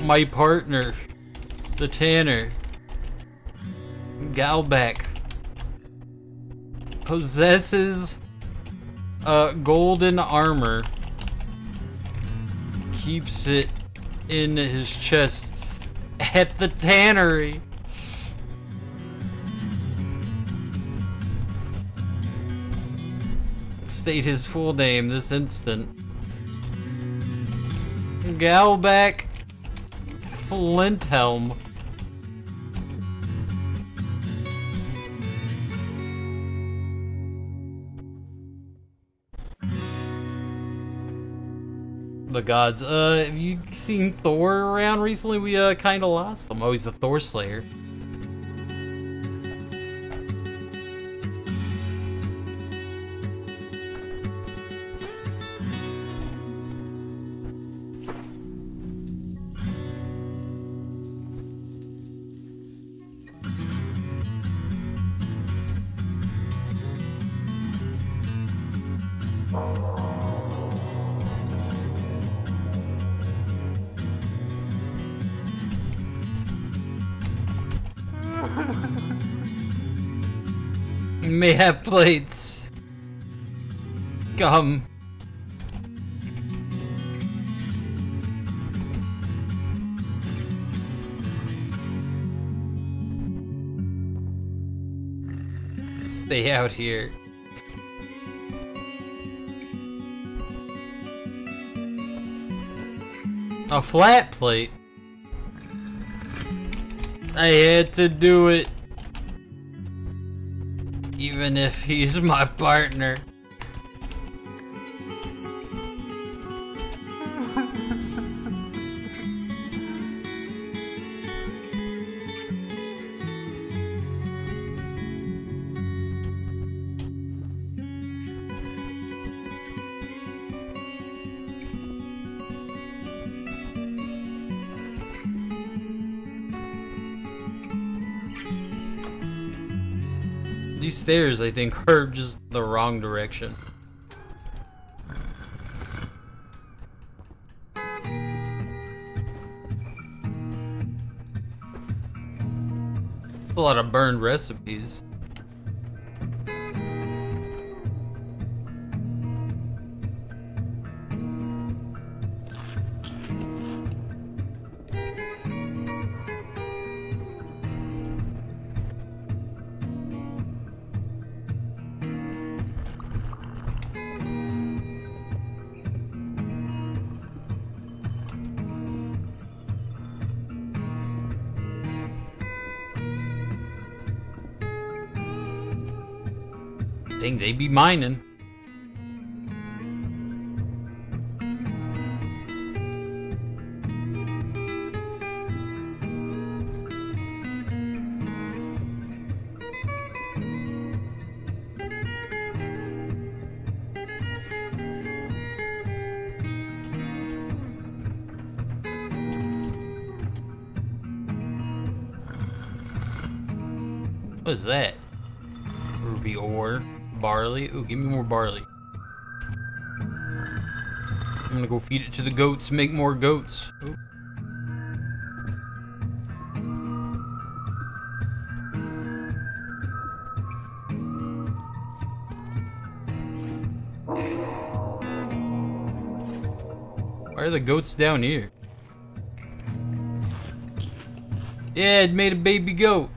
My partner, the tanner, Galback, possesses uh, golden armor, keeps it in his chest at the tannery. State his full name this instant. Galback Flinthelm. The gods. Uh, have you seen Thor around recently? We, uh, kinda lost him. Oh, he's the Thor Slayer. may have plates. Gum. Stay out here. A flat plate. I had to do it. Even if he's my partner. These stairs, I think, are just the wrong direction. A lot of burned recipes. Think they be mining. What is that? Ruby ore. Barley? Ooh, give me more barley. I'm gonna go feed it to the goats, make more goats. Ooh. Why are the goats down here? Yeah, it made a baby goat.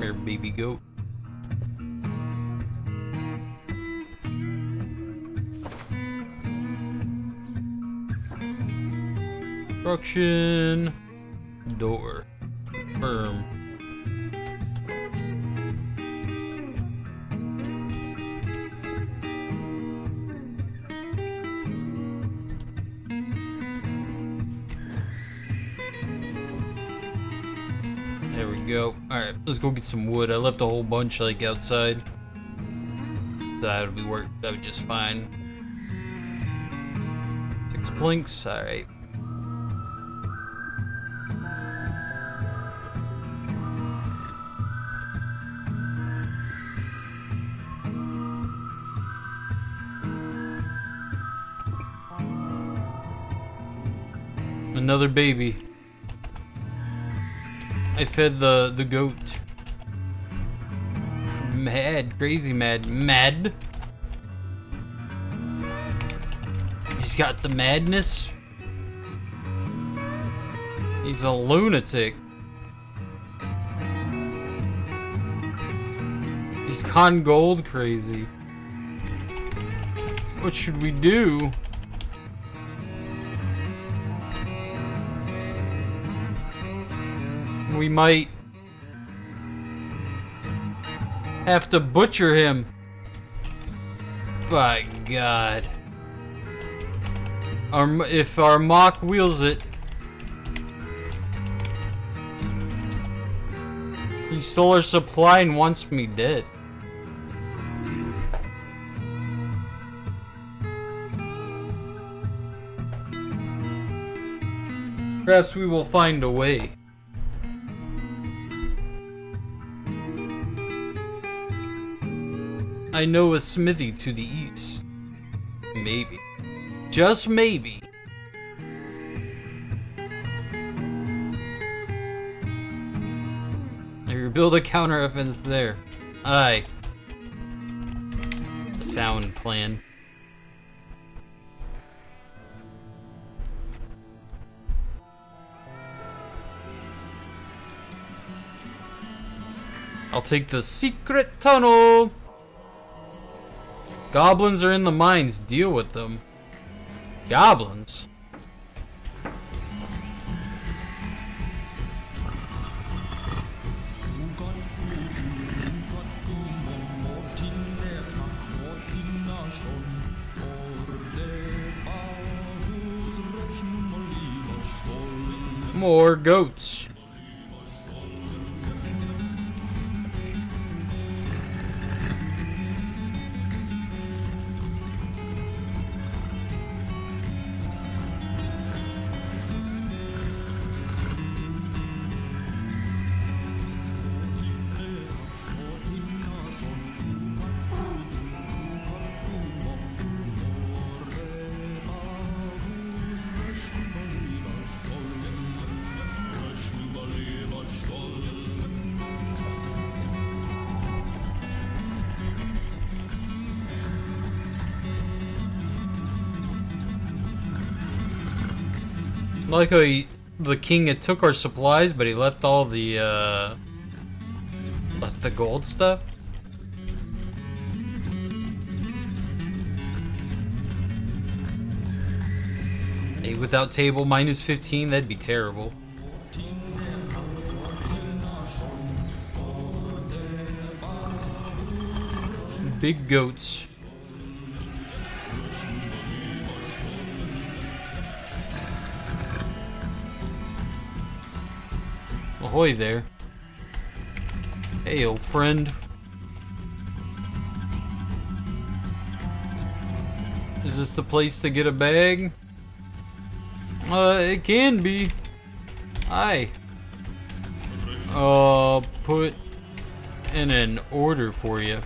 Here, baby goat. Construction door. Firm. There we go. Alright, let's go get some wood. I left a whole bunch, like, outside. That would be work. That would be just fine. Six planks. Alright. Another baby. I fed the the goat. Mad, crazy mad, mad. He's got the madness. He's a lunatic. He's gone gold crazy. What should we do? We might have to butcher him. By God. Our, if our mock wheels it. He stole our supply and wants me dead. Perhaps we will find a way. I know a smithy to the east. Maybe. Just maybe. Build a counter offense there. Aye. A sound plan. I'll take the secret tunnel. Goblins are in the mines. Deal with them. Goblins? More goats. I like how he, the king had took our supplies, but he left all the, uh, left the gold stuff. Eight without table, minus fifteen, that'd be terrible. Big goats. Ahoy there. Hey, old friend. Is this the place to get a bag? Uh, it can be. Aye. Uh, put in an order for you.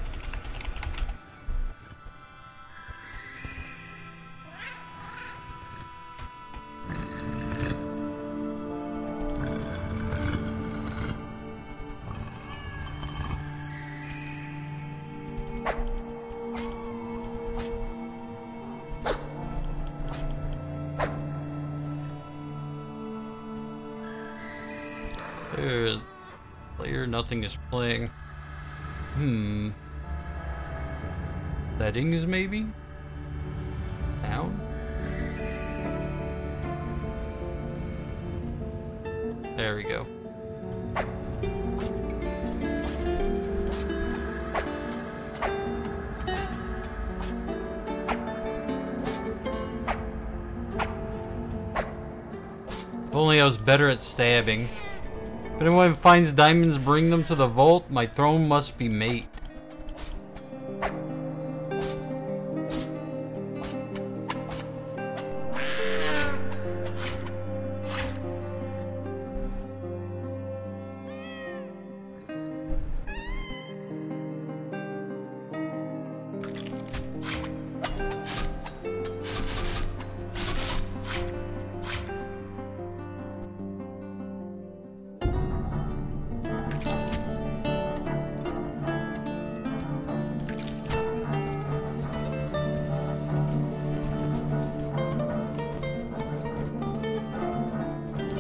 Nothing is playing. Hmm. Settings maybe? Down? There we go. If only I was better at stabbing. If anyone finds diamonds, bring them to the vault. My throne must be made.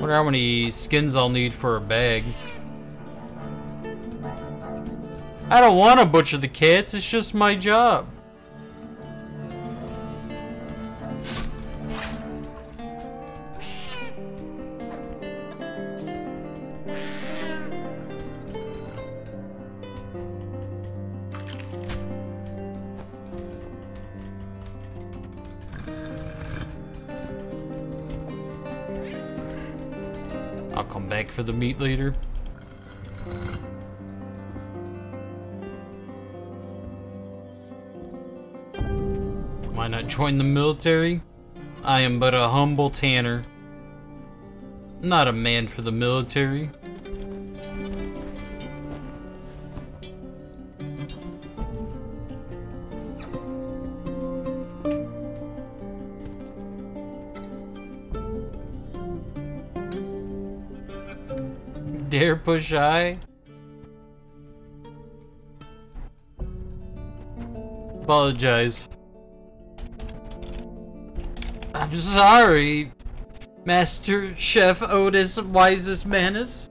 Wonder how many skins I'll need for a bag. I don't want to butcher the cats, it's just my job. For the meat later. Why not join the military? I am but a humble tanner. Not a man for the military. Dare push I? Apologize. I'm sorry, Master Chef Otis Wisest Manus.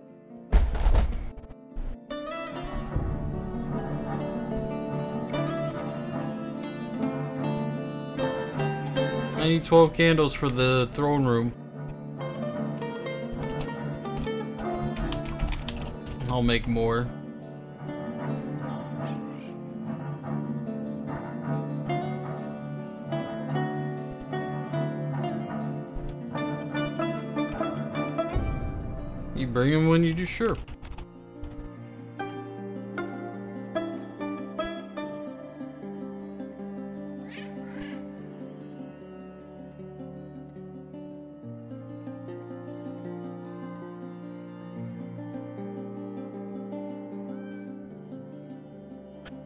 I need twelve candles for the throne room. I'll make more. You bring them when you do, sure.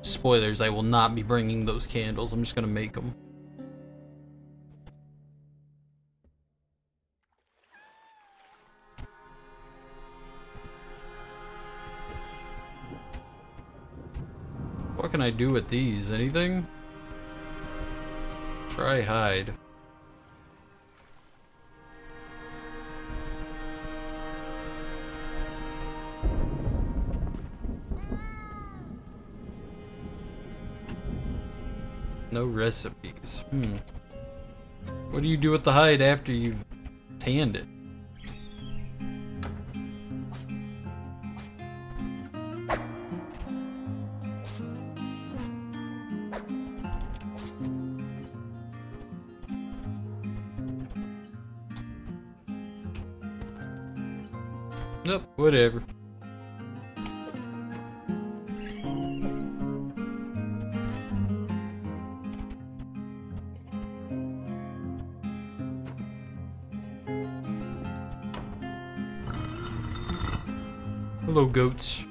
Spoilers, I will not be bringing those candles. I'm just gonna make them. What can I do with these? Anything? Try hide. No recipes. Hmm. What do you do with the hide after you've tanned it? Nope, whatever. Hello, goats.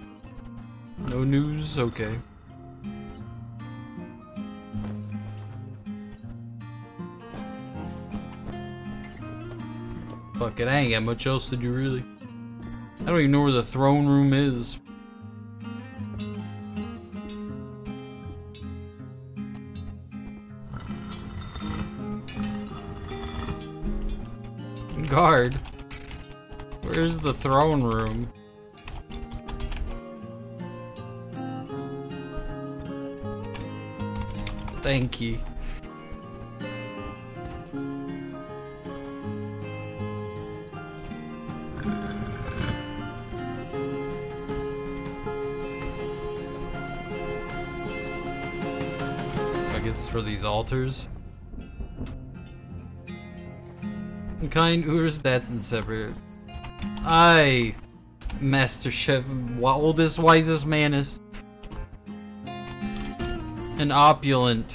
No news? Okay. Fuck it, I ain't got much else to do, really. I don't even know where the throne room is. Guard. Where's the throne room? Thank you. I guess it's for these altars. Kind Urs that and separate. I, Master Chef, oldest, wisest, manest. An opulent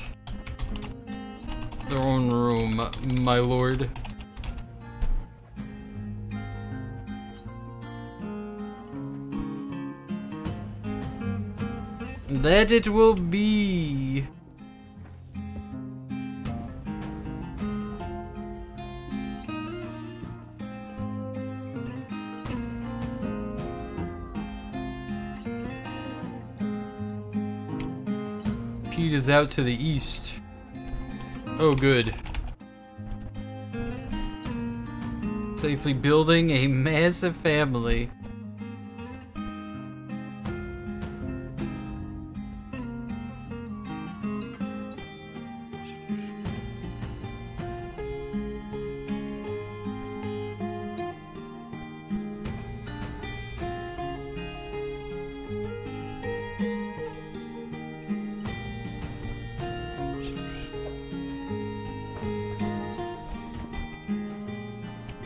throne room, my lord. That it will be. Pete is out to the east. Oh, good. Safely building a massive family.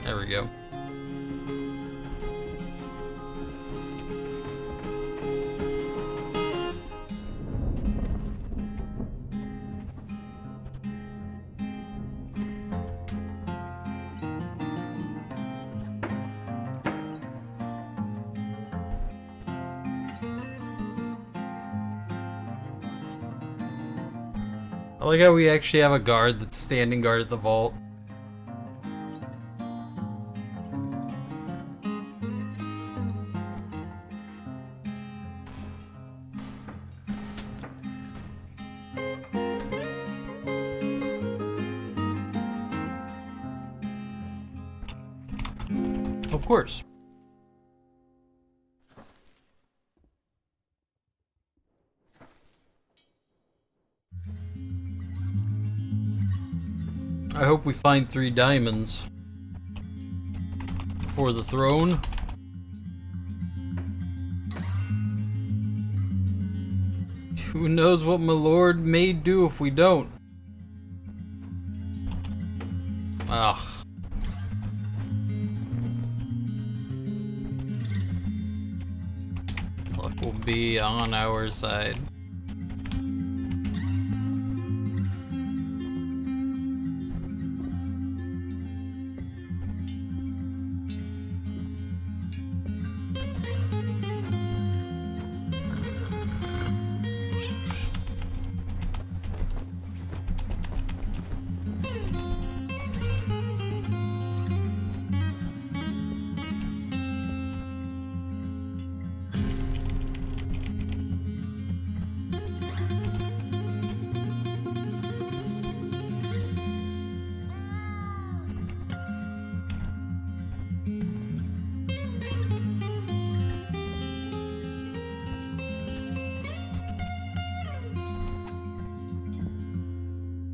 There we go. I like how we actually have a guard that's standing guard at the vault. Of course. I hope we find three diamonds for the throne. Who knows what my lord may do if we don't? Ugh. Be on our side.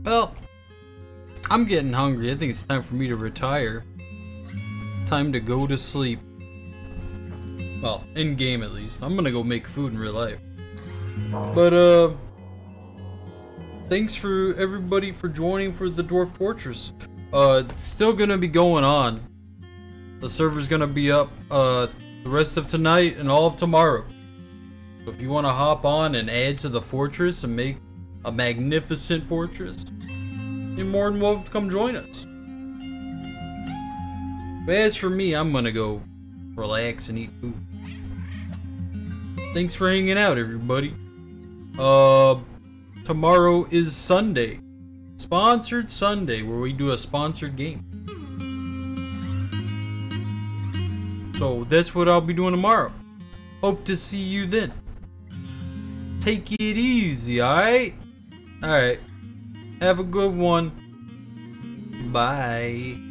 Well, I'm getting hungry. I think it's time for me to retire. Time to go to sleep. Well, in game at least. I'm gonna go make food in real life. But, uh... thanks for everybody for joining for the Dwarf Fortress. Uh, it's still gonna be going on. The server's gonna be up, uh, the rest of tonight and all of tomorrow. So if you wanna hop on and add to the fortress and make a magnificent fortress, you're more than welcome to come join us. But as for me, I'm gonna go relax and eat food. Thanks for hanging out, everybody. Uh, tomorrow is Sunday. Sponsored Sunday, where we do a sponsored game. So that's what I'll be doing tomorrow. Hope to see you then. Take it easy, alright? Alright. Have a good one. Bye.